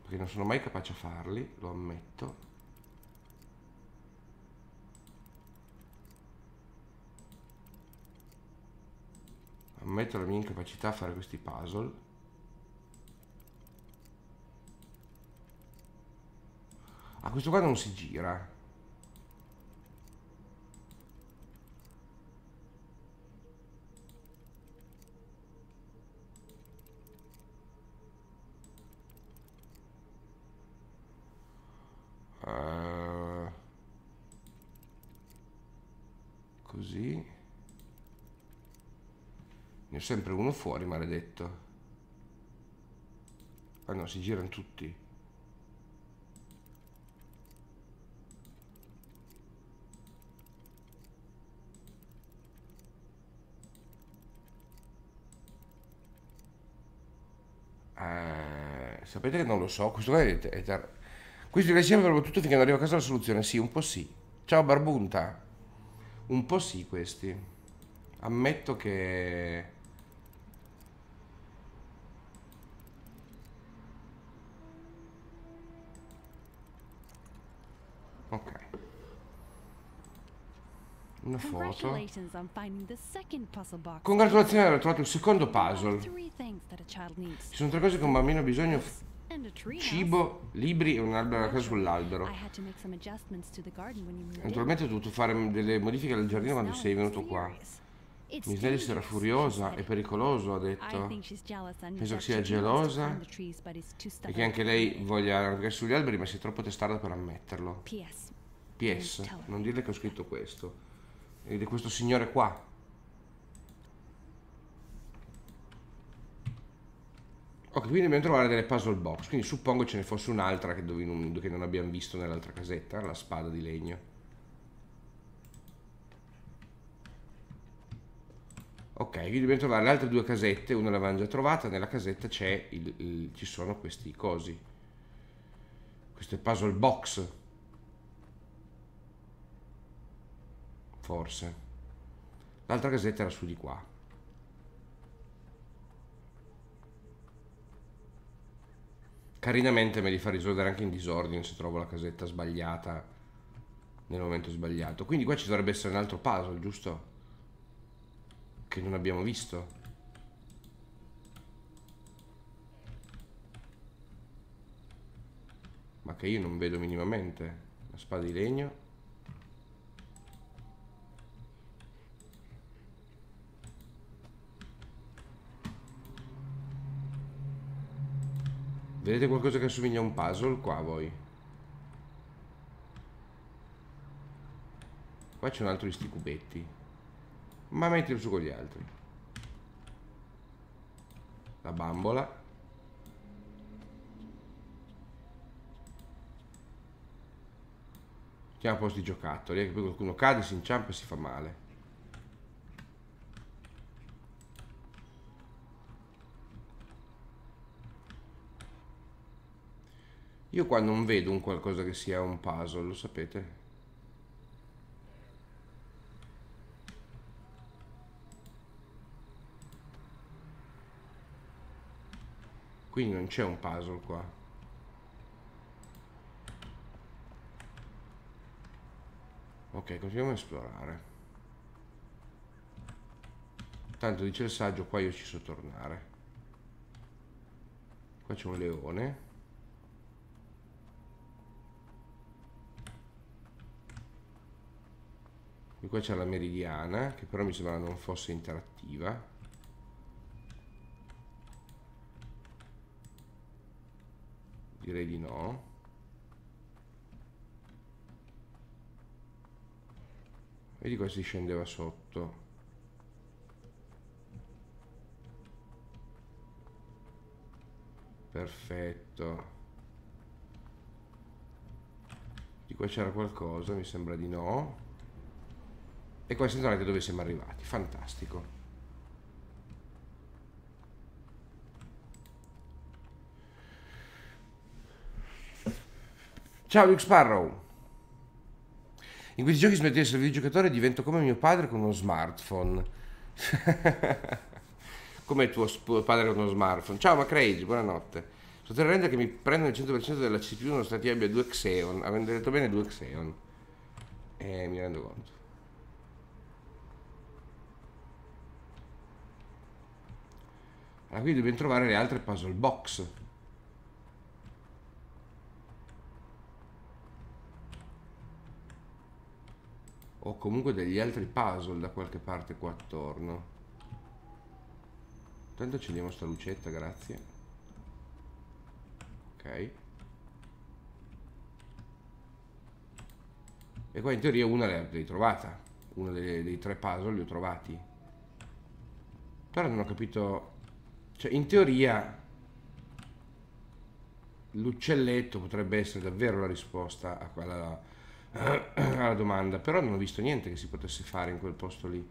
perché non sono mai capace a farli, lo ammetto. Ammetto la mia incapacità a fare questi puzzle. Ah, questo qua non si gira. Così. Ne ho sempre uno fuori, maledetto. Ah no, si girano tutti. Eh, sapete che non lo so, questo qua è, è tar... Questo riesce a fare tutto finché non arriva a casa la soluzione. Sì, un po' sì. Ciao Barbunta. Un po' sì questi. Ammetto che... Ok. Una foto. Congratulazioni, aver trovato il secondo puzzle. Ci sono tre cose che un bambino ha bisogno: cibo, libri e un albero a casa sull'albero. Naturalmente ho dovuto fare delle modifiche al giardino quando sei venuto qua. Miss Alice era furiosa, è pericoloso, ha detto. Penso che sia gelosa e che anche lei voglia arrampicare sugli alberi, ma sei troppo testarda per ammetterlo. P S. Non dirle che ho scritto questo. Ed è questo signore qua. Ok, quindi dobbiamo trovare delle puzzle box. Quindi suppongo ce ne fosse un'altra che, che non abbiamo visto nell'altra casetta. La spada di legno. Ok, vi dobbiamo trovare le altre due casette, una l'avevamo già trovata, nella casetta c'è il, il, ci sono questi cosi. Queste puzzle box. Forse. L'altra casetta era su di qua. Carinamente me li fa risolvere anche in disordine se trovo la casetta sbagliata nel momento sbagliato. Quindi qua ci dovrebbe essere un altro puzzle, giusto? Che non abbiamo visto. Ma che io non vedo minimamente. La spada di legno. Vedete qualcosa che assomiglia a un puzzle qua voi? Qua c'è un altro di sti cubetti. Ma mettilo su con gli altri. La bambola. Mettiamo a posto i giocattoli, eh, che poi qualcuno cade, si inciampa e si fa male. Io qua non vedo un qualcosa che sia un puzzle, lo sapete? Quindi non c'è un puzzle qua. Ok, continuiamo a esplorare. Tanto dice il saggio, qua io ci so tornare. Qua c'è un leone. E qua c'è la meridiana, che però mi sembra non fosse interattiva. Direi di no. Vedi qua si scendeva sotto. Perfetto. Di qua c'era qualcosa, mi sembra di no. E qua si entra anche dove siamo arrivati. Fantastico. Ciao Luke Sparrow. In questi giochi smetto di essere videogiocatore e divento come mio padre con uno smartphone. Come tuo padre con uno smartphone. Ciao Macrage, buonanotte. Sto terrificando che mi prendo il cento per cento della C P U nonostante io abbia due Xeon. Avendo detto bene due Xeon. E mi rendo conto. Allora qui dobbiamo trovare le altre puzzle box. O comunque degli altri puzzle da qualche parte qua attorno. Intanto accendiamo sta lucetta, grazie. Ok. E qua in teoria una l'hai trovata. uno dei, dei tre puzzle li ho trovati. Però non ho capito. Cioè, in teoria l'uccelletto potrebbe essere davvero la risposta a quella, alla domanda. Però non ho visto niente che si potesse fare in quel posto lì.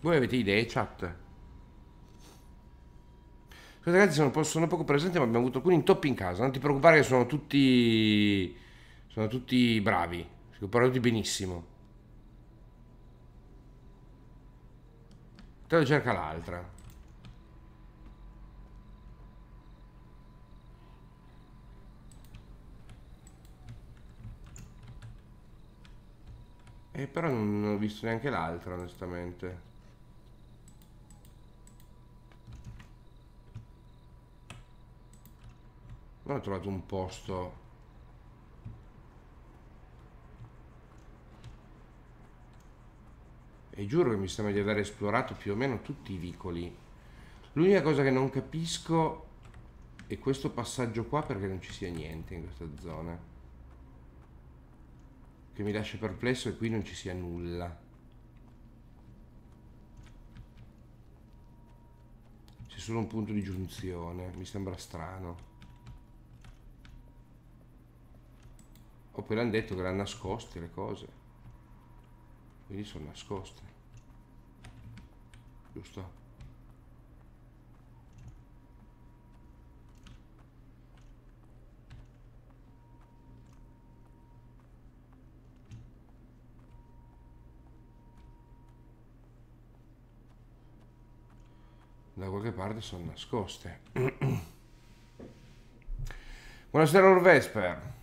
Voi avete idee, chat? Questi ragazzi sono, po sono poco presenti, ma abbiamo avuto alcuni intoppi in casa. Non ti preoccupare che sono tutti, sono tutti bravi, sono parlati benissimo. Te lo cerca l'altra. E però non ho visto neanche l'altra, onestamente. Non ho trovato un posto. E giuro che mi sembra di aver esplorato più o meno tutti i vicoli. L'unica cosa che non capisco è questo passaggio qua, perché non ci sia niente in questa zona. Che mi lascia perplesso e qui non ci sia nulla. C'è solo un punto di giunzione, mi sembra strano. O poi l'hanno detto che l'hanno nascoste le cose, quindi sono nascoste, giusto? Da qualche parte sono nascoste. Buonasera Orvesper.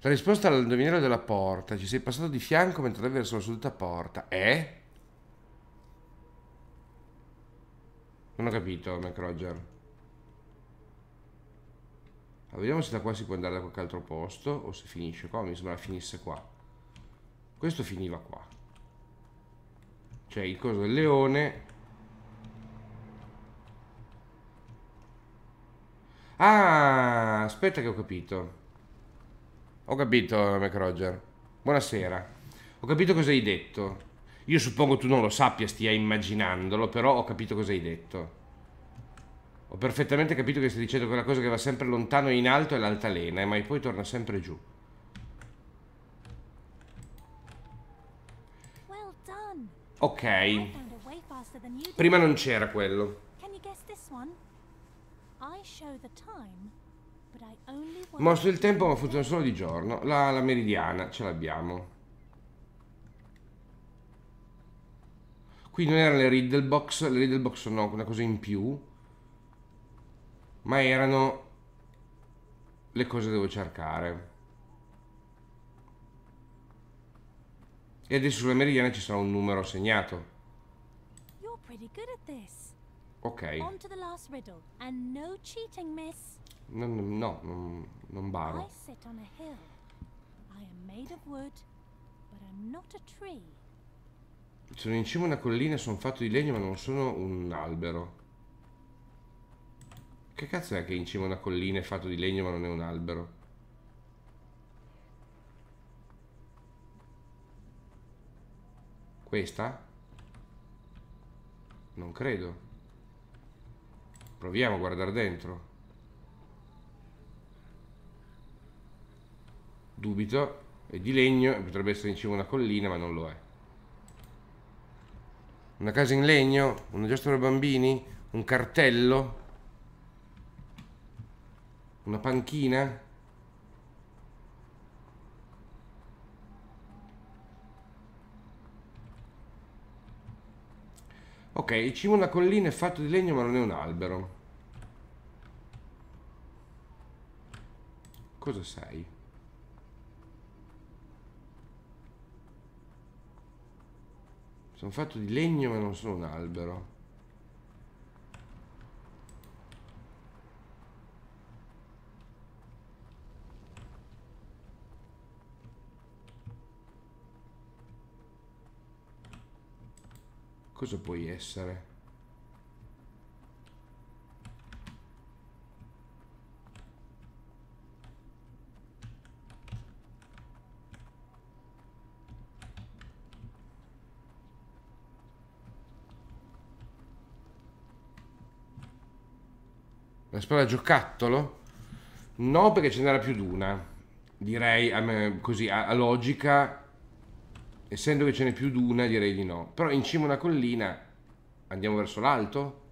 La risposta all'indovinello della porta. Ci sei passato di fianco mentre verso la suddetta porta. Eh? Non ho capito, MacRoger. Allora, vediamo se da qua si può andare da qualche altro posto o se finisce qua. Mi sembra finisse qua. Questo finiva qua. Cioè il coso del leone. Ah, aspetta che ho capito. Ho capito, MacRoger. Buonasera. Ho capito cosa hai detto. Io suppongo tu non lo sappia, stia immaginandolo, però ho capito cosa hai detto. Ho perfettamente capito che stai dicendo quella cosa che va sempre lontano e in alto è l'altalena, ma poi torna sempre giù. Ok. Prima non c'era quello. Mostro il tempo, ma funziona solo di giorno. La, la meridiana ce l'abbiamo. Qui non erano le riddle box. Le riddle box sono una cosa in più, ma erano le cose che devo cercare. E adesso sulla meridiana ci sarà un numero segnato. Ok. No, no, no, non, non baro. Sono in cima a una collina, sono fatto di legno, ma non sono un albero. Che cazzo è che in cima a una collina è fatto di legno, ma non è un albero? Questa? Non credo. Proviamo a guardare dentro. Dubito, è di legno e potrebbe essere in cima a una collina, ma non lo è. Una casa in legno, una giostra per bambini, un cartello, una panchina. Ok, in cima a una collina è fatto di legno, ma non è un albero. Cosa sei? Sono fatto di legno, ma non sono un albero. Cosa puoi essere? Una spada giocattolo? No, perché ce n'era più di una. Direi così, a, a logica, essendo che ce n'è più di una, direi di no. Però in cima a una collina, andiamo verso l'alto?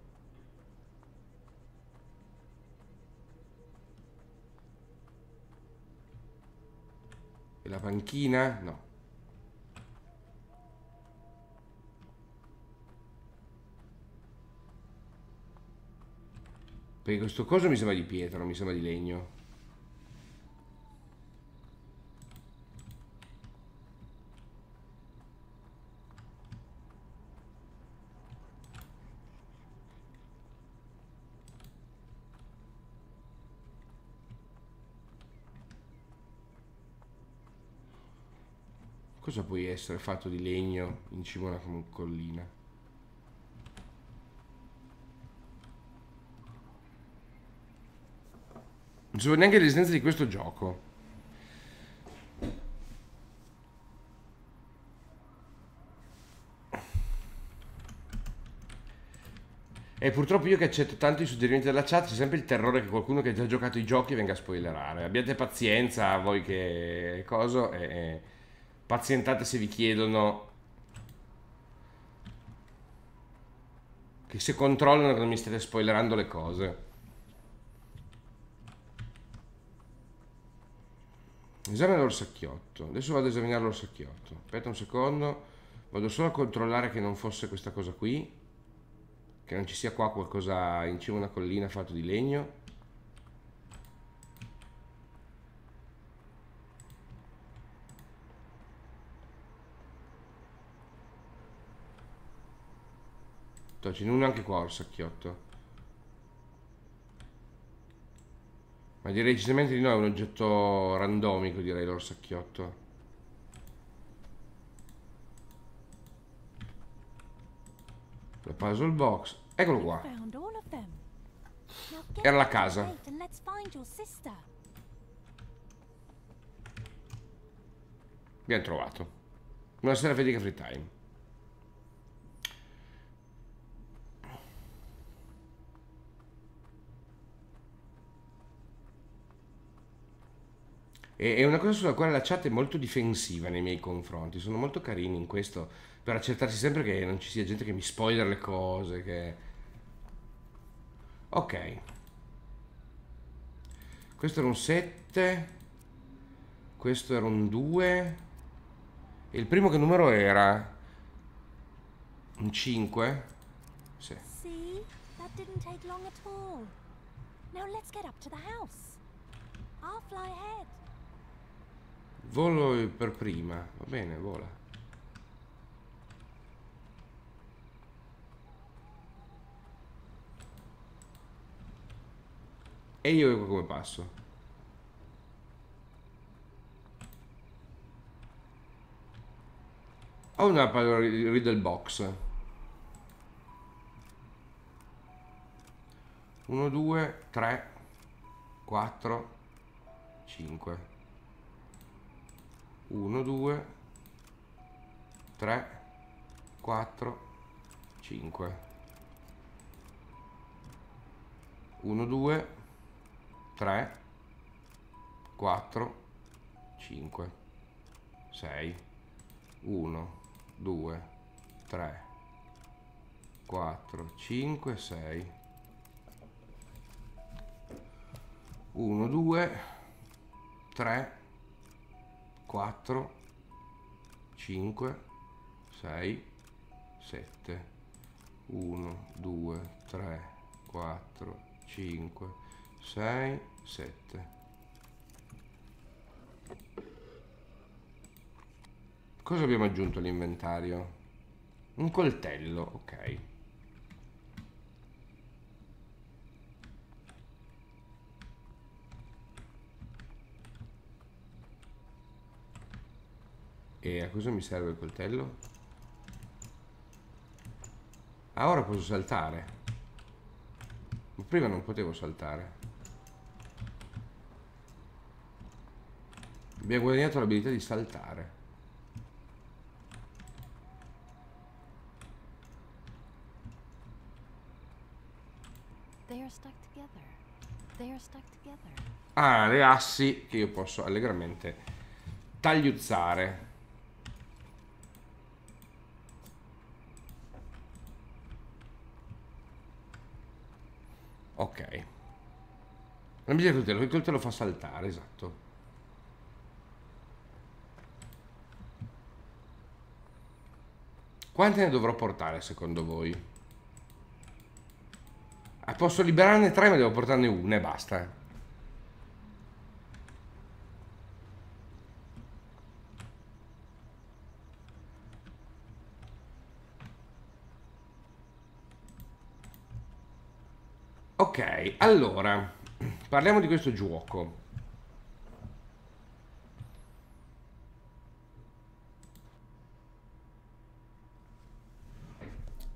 E la panchina? No. Perché questo coso mi sembra di pietra, non mi sembra di legno. Cosa può essere fatto di legno in cima a una collina? Non so neanche l'esistenza di questo gioco. E purtroppo io che accetto tanto i suggerimenti della chat, c'è sempre il terrore che qualcuno che ha già giocato i giochi venga a spoilerare. Abbiate pazienza voi che coso, e, e pazientate se vi chiedono, che se controllano che non mi state spoilerando le cose. Esamina l'orsacchiotto. Adesso vado ad esaminare l'orsacchiotto. Aspetta un secondo. Vado solo a controllare che non fosse questa cosa qui. Che non ci sia qua qualcosa in cima a una collina fatto di legno. C'è uno anche qua l'orsacchiotto. Ma direi decisamente di no, è un oggetto randomico, direi, l'orsacchiotto. La puzzle box. Eccolo qua. Era la casa. Abbiamo trovato. Una sera fatidica free time. È una cosa sulla quale la chat è molto difensiva nei miei confronti, sono molto carini in questo, per accertarsi sempre che non ci sia gente che mi spoiler le cose, che... Ok. Questo era un sette, questo era un due, e il primo che numero era? Un cinque? Sì. See, that didn't take long at all. Now let's get up to the house. I'll fly ahead. Volo per prima, va bene, vola. E io come passo? Ho una riddle box. uno, due, tre, quattro, cinque. uno, due, tre, quattro, cinque. uno, due, tre, quattro, cinque, sei. uno, due, tre, quattro, cinque, sei. uno, due, tre, quattro, cinque, sei, sette. uno, due, tre, quattro, cinque, sei, sette. Cosa abbiamo aggiunto all'inventario? Un coltello, ok. E a cosa mi serve il coltello? Ah, ora posso saltare. Ma prima non potevo saltare. Abbiamo guadagnato l'abilità di saltare. They are stuck together. ha le assi che io posso allegramente tagliuzzare. Ok. Non mi dice che te lo fa saltare, esatto. Quante ne dovrò portare secondo voi? Ah, posso liberarne tre, ma devo portarne una e basta. Ok, allora parliamo di questo gioco.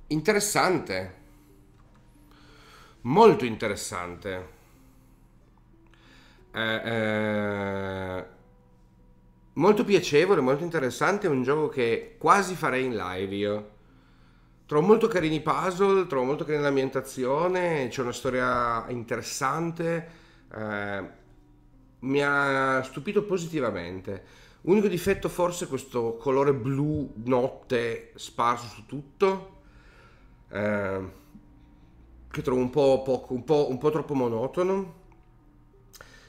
Interessante. Molto interessante. Eh, eh, molto piacevole, molto interessante. È un gioco che quasi farei in live io. Trovo molto carini i puzzle, trovo molto carina l'ambientazione, c'è una storia interessante. Eh, mi ha stupito positivamente. Unico difetto forse è questo colore blu notte sparso su tutto. Eh, Che trovo un po' poco, un po', un po' troppo monotono.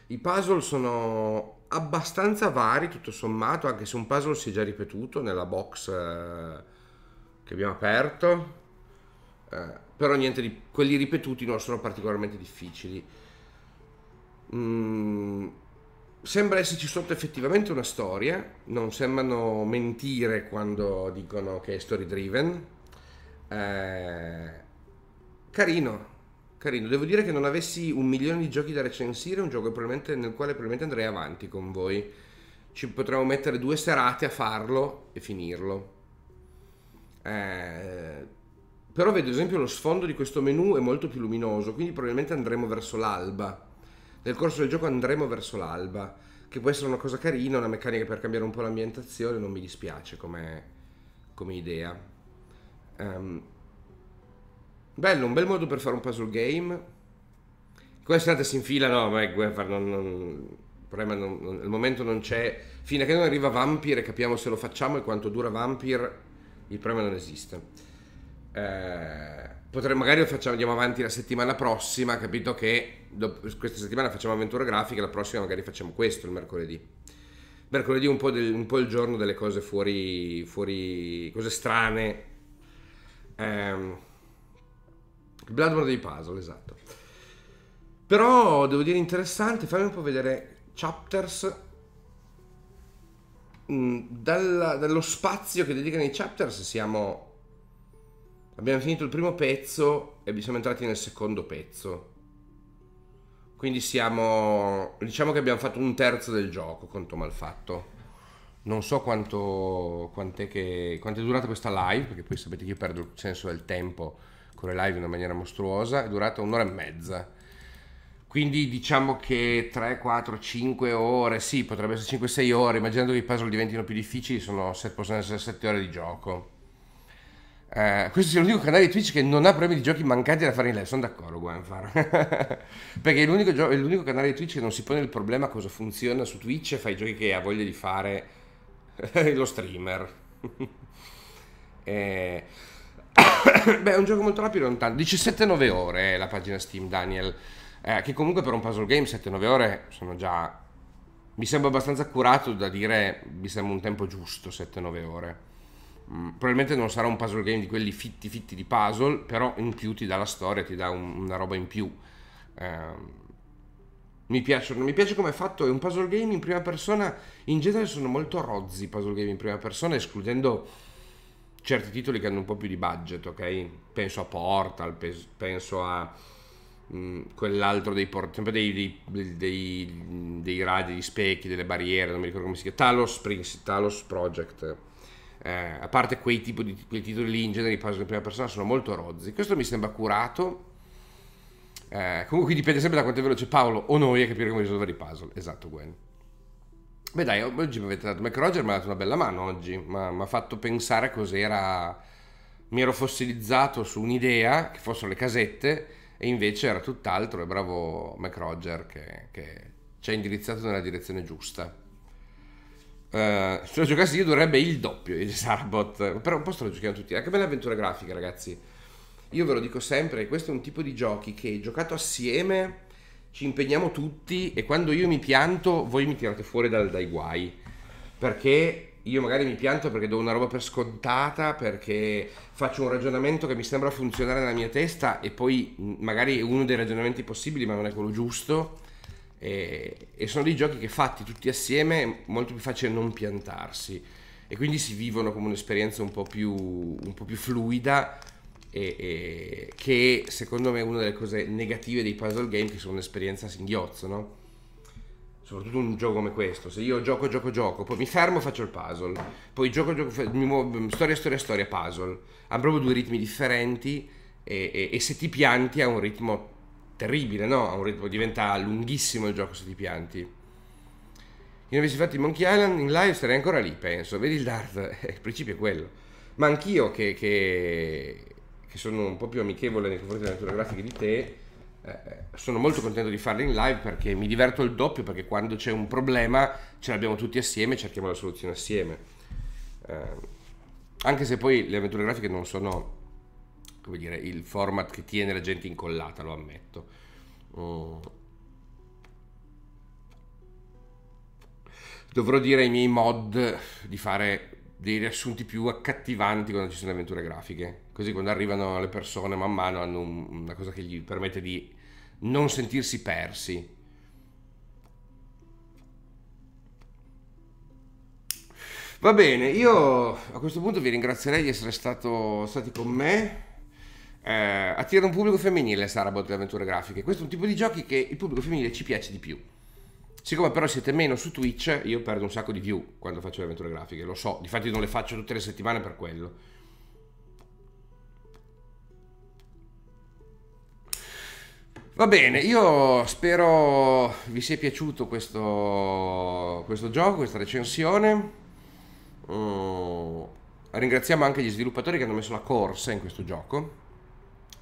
I puzzle sono abbastanza vari tutto sommato, anche se un puzzle si è già ripetuto nella box eh, che abbiamo aperto, eh, però niente di quelli ripetuti non sono particolarmente difficili. Mm, sembra esserci sotto effettivamente una storia, non sembrano mentire quando dicono che è story driven. eh, Carino, carino. Devo dire che non avessi un milione di giochi da recensire, un gioco probabilmente, nel quale probabilmente andrei avanti con voi. Ci potremmo mettere due serate a farlo e finirlo. Eh, però vedo ad esempio lo sfondo di questo menu è molto più luminoso, quindi probabilmente andremo verso l'alba. Nel corso del gioco andremo verso l'alba, che può essere una cosa carina, una meccanica per cambiare un po' l'ambientazione, non mi dispiace come, come idea. Um, Bello, un bel modo per fare un puzzle game. Questa serata si infila, no, ma è non, non, problema non, non, il momento non c'è. Fino a che non arriva Vampyr e capiamo se lo facciamo e quanto dura Vampyr, il problema non esiste. Eh, potremmo, magari lo facciamo, andiamo avanti la settimana prossima, capito che dopo, questa settimana facciamo avventure grafiche, la prossima magari facciamo questo, il mercoledì. Mercoledì un po', del, un po' il giorno delle cose fuori, fuori cose strane. Eh, Il Bloodborne dei puzzle, esatto. Però devo dire interessante, fammi un po' vedere chapters. Dalla, dallo spazio che dedicano i chapters siamo... Abbiamo finito il primo pezzo e siamo entrati nel secondo pezzo. Quindi siamo... Diciamo che abbiamo fatto un terzo del gioco, conto mal fatto. Non so quanto, quant'è che, quanto è durata questa live, perché poi sapete che io perdo il senso del tempo con le live in una maniera mostruosa. È durata un'ora e mezza, quindi diciamo che tre, quattro, cinque ore, sì, potrebbe essere cinque, sei ore, immaginando che i puzzle diventino più difficili, sono, possono essere sette ore di gioco. Eh, questo è l'unico canale di Twitch che non ha problemi di giochi mancanti da fare in live, sono d'accordo Vampyr. Perché è l'unico, è l'unico canale di Twitch che non si pone il problema cosa funziona su Twitch e fa i giochi che ha voglia di fare lo streamer. eh, Beh, è un gioco molto rapido, non tanto. diciassette nove ore è la pagina Steam, Daniel. Eh, che comunque per un puzzle game sette nove ore sono già... Mi sembra abbastanza accurato da dire, mi sembra un tempo giusto sette nove ore. Mm, probabilmente non sarà un puzzle game di quelli fitti fitti di puzzle, però in più ti dà la storia, ti dà un, una roba in più. Eh, mi piace, mi piace come è fatto, è un puzzle game in prima persona. In genere sono molto rozzi i puzzle game in prima persona, escludendo... certi titoli che hanno un po' più di budget, ok? Penso a Portal, penso a quell'altro dei Portal, sempre dei, dei, dei, dei radi, degli specchi, delle barriere, non mi ricordo come si chiama, Talos, Talos Project. Eh, a parte quei, tipo di, quei titoli lì, in genere i puzzle in prima persona sono molto rozzi. Questo mi sembra curato. Eh, comunque dipende sempre da quanto è veloce Paolo o noi a capire come risolvere i puzzle. Esatto, Gwen. Beh dai, oggi mi avete dato, Mac Roger mi ha dato una bella mano oggi, mi ha fatto pensare a cos'era, mi ero fossilizzato su un'idea, che fossero le casette, E invece era tutt'altro, e bravo Mac Roger che, che ci ha indirizzato nella direzione giusta. Uh, se lo giocassi io durerebbe il doppio di Sarbot, però un po' se lo giochiamo tutti. Anche belle avventure grafiche, ragazzi. Io ve lo dico sempre, questo è un tipo di giochi che giocato assieme ci impegniamo tutti, e quando io mi pianto voi mi tirate fuori dal, dai guai, perché io magari mi pianto perché do una roba per scontata, perché faccio un ragionamento che mi sembra funzionare nella mia testa e poi magari è uno dei ragionamenti possibili ma non è quello giusto. E, e sono dei giochi che fatti tutti assieme è molto più facile non piantarsi, e quindi si vivono come un'esperienza un po' più, un po' più fluida, e, e, che secondo me è una delle cose negative dei puzzle game, che sono un'esperienza a singhiozzo, no? Soprattutto un gioco come questo. Se io gioco, gioco, gioco, poi mi fermo, faccio il puzzle, poi gioco, gioco, mi muovo, storia, storia, storia, puzzle, ha proprio due ritmi differenti, e, e, e se ti pianti ha un ritmo terribile, no? A un ritmo diventa lunghissimo il gioco se ti pianti. Io ne avessi fatto Monkey Island in live sarei ancora lì, penso. Vedi il dart? Il principio è quello. Ma anch'io che, che, che sono un po' più amichevole nei confronti delle nature grafiche di te, eh, sono molto contento di farli in live perché mi diverto il doppio, perché quando c'è un problema ce l'abbiamo tutti assieme e cerchiamo la soluzione assieme. Eh, anche se poi le avventure grafiche non sono, come dire, il format che tiene la gente incollata, lo ammetto. Oh. Dovrò dire ai miei mod di fare dei riassunti più accattivanti quando ci sono avventure grafiche, così quando arrivano le persone man mano hanno una cosa che gli permette di non sentirsi persi. Va bene, io a questo punto vi ringrazierei di essere stato, stati con me. Eh, attira un pubblico femminile Sarabot le avventure grafiche. Questo è un tipo di giochi che il pubblico femminile ci piace di più. Siccome però siete meno su Twitch, io perdo un sacco di view quando faccio le avventure grafiche, lo so, difatti non le faccio tutte le settimane per quello. Va bene, io spero vi sia piaciuto questo, questo gioco, questa recensione. Mm, ringraziamo anche gli sviluppatori che hanno messo la corsa in questo gioco,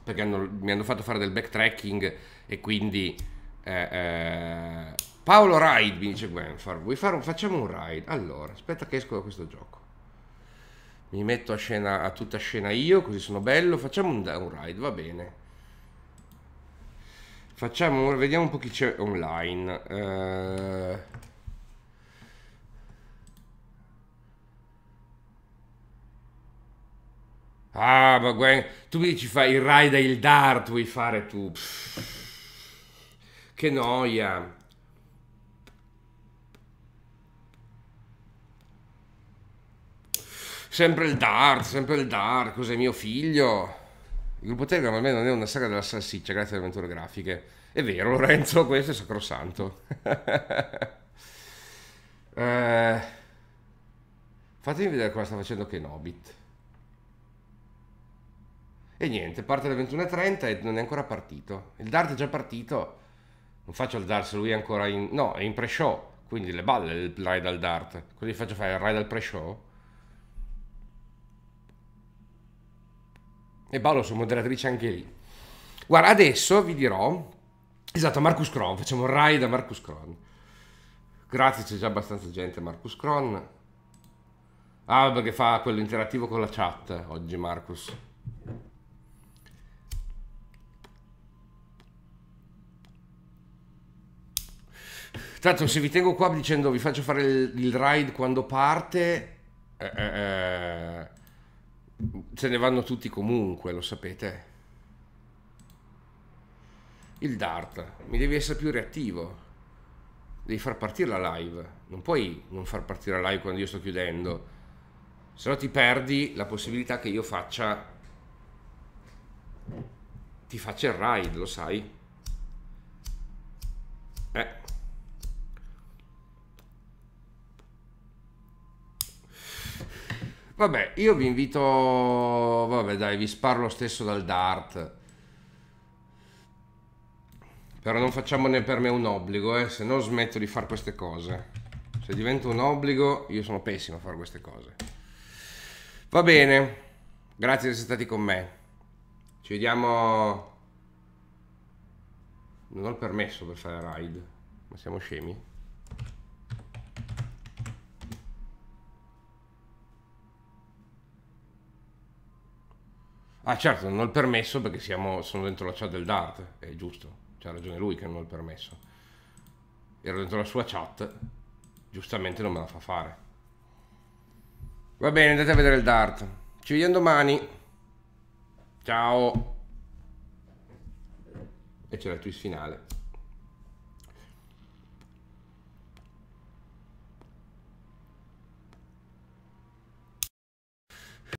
perché hanno, mi hanno fatto fare del backtracking, e quindi eh, eh, Paolo Ride mi dice: Gwenfar, vuoi fare un, facciamo un ride? Allora, aspetta che esco da questo gioco, mi metto a scena, a tutta scena io, così sono bello, facciamo un, un ride, va bene, facciamo, vediamo un po' chi c'è online. eh, Ah, ma Gwen, tu mi dici fai il ride e il dart, vuoi fare tu? Pff, che noia. Sempre il dart, sempre il dart, cos'è mio figlio? Il gruppo Telegram almeno non è una saga della salsiccia, grazie alle avventure grafiche. È vero, Lorenzo, questo è sacrosanto. eh, fatemi vedere cosa sta facendo Kenobit. E niente, parte alle ventuno e trenta e non è ancora partito. Il dart è già partito. Non faccio il dart se lui è ancora in... No, è in pre-show. Quindi le balle il ride al dart. Così faccio fare il ride al pre-show. E ballo su moderatrice anche lì. Guarda, adesso vi dirò... Esatto, Marcus Cron. Facciamo un ride a Marcus Cron. Grazie, c'è già abbastanza gente Marcus Cron. Ah, perché fa quello interattivo con la chat oggi Marcus. Tanto se vi tengo qua dicendo vi faccio fare il, il ride quando parte, eh, eh, se ne vanno tutti comunque, lo sapete. Il dart, mi devi essere più reattivo, devi far partire la live, non puoi non far partire la live quando io sto chiudendo, se no ti perdi la possibilità che io faccia, ti faccia il ride, lo sai. Eh. Vabbè, io vi invito... Vabbè, dai, vi sparo lo stesso dal dart. Però non facciamone per me un obbligo, eh, se no smetto di fare queste cose. Se diventa un obbligo, io sono pessimo a fare queste cose. Va bene, grazie di essere stati con me. Ci vediamo Non ho il permesso per fare raid. Ma siamo scemi? Ah certo, non ho il permesso perché siamo, sono dentro la chat del Dart. È giusto, c'ha ragione lui che non ho il permesso. Ero dentro la sua chat. Giustamente non me la fa fare. Va bene, andate a vedere il Dart. Ci vediamo domani. Ciao. E c'è la twist finale.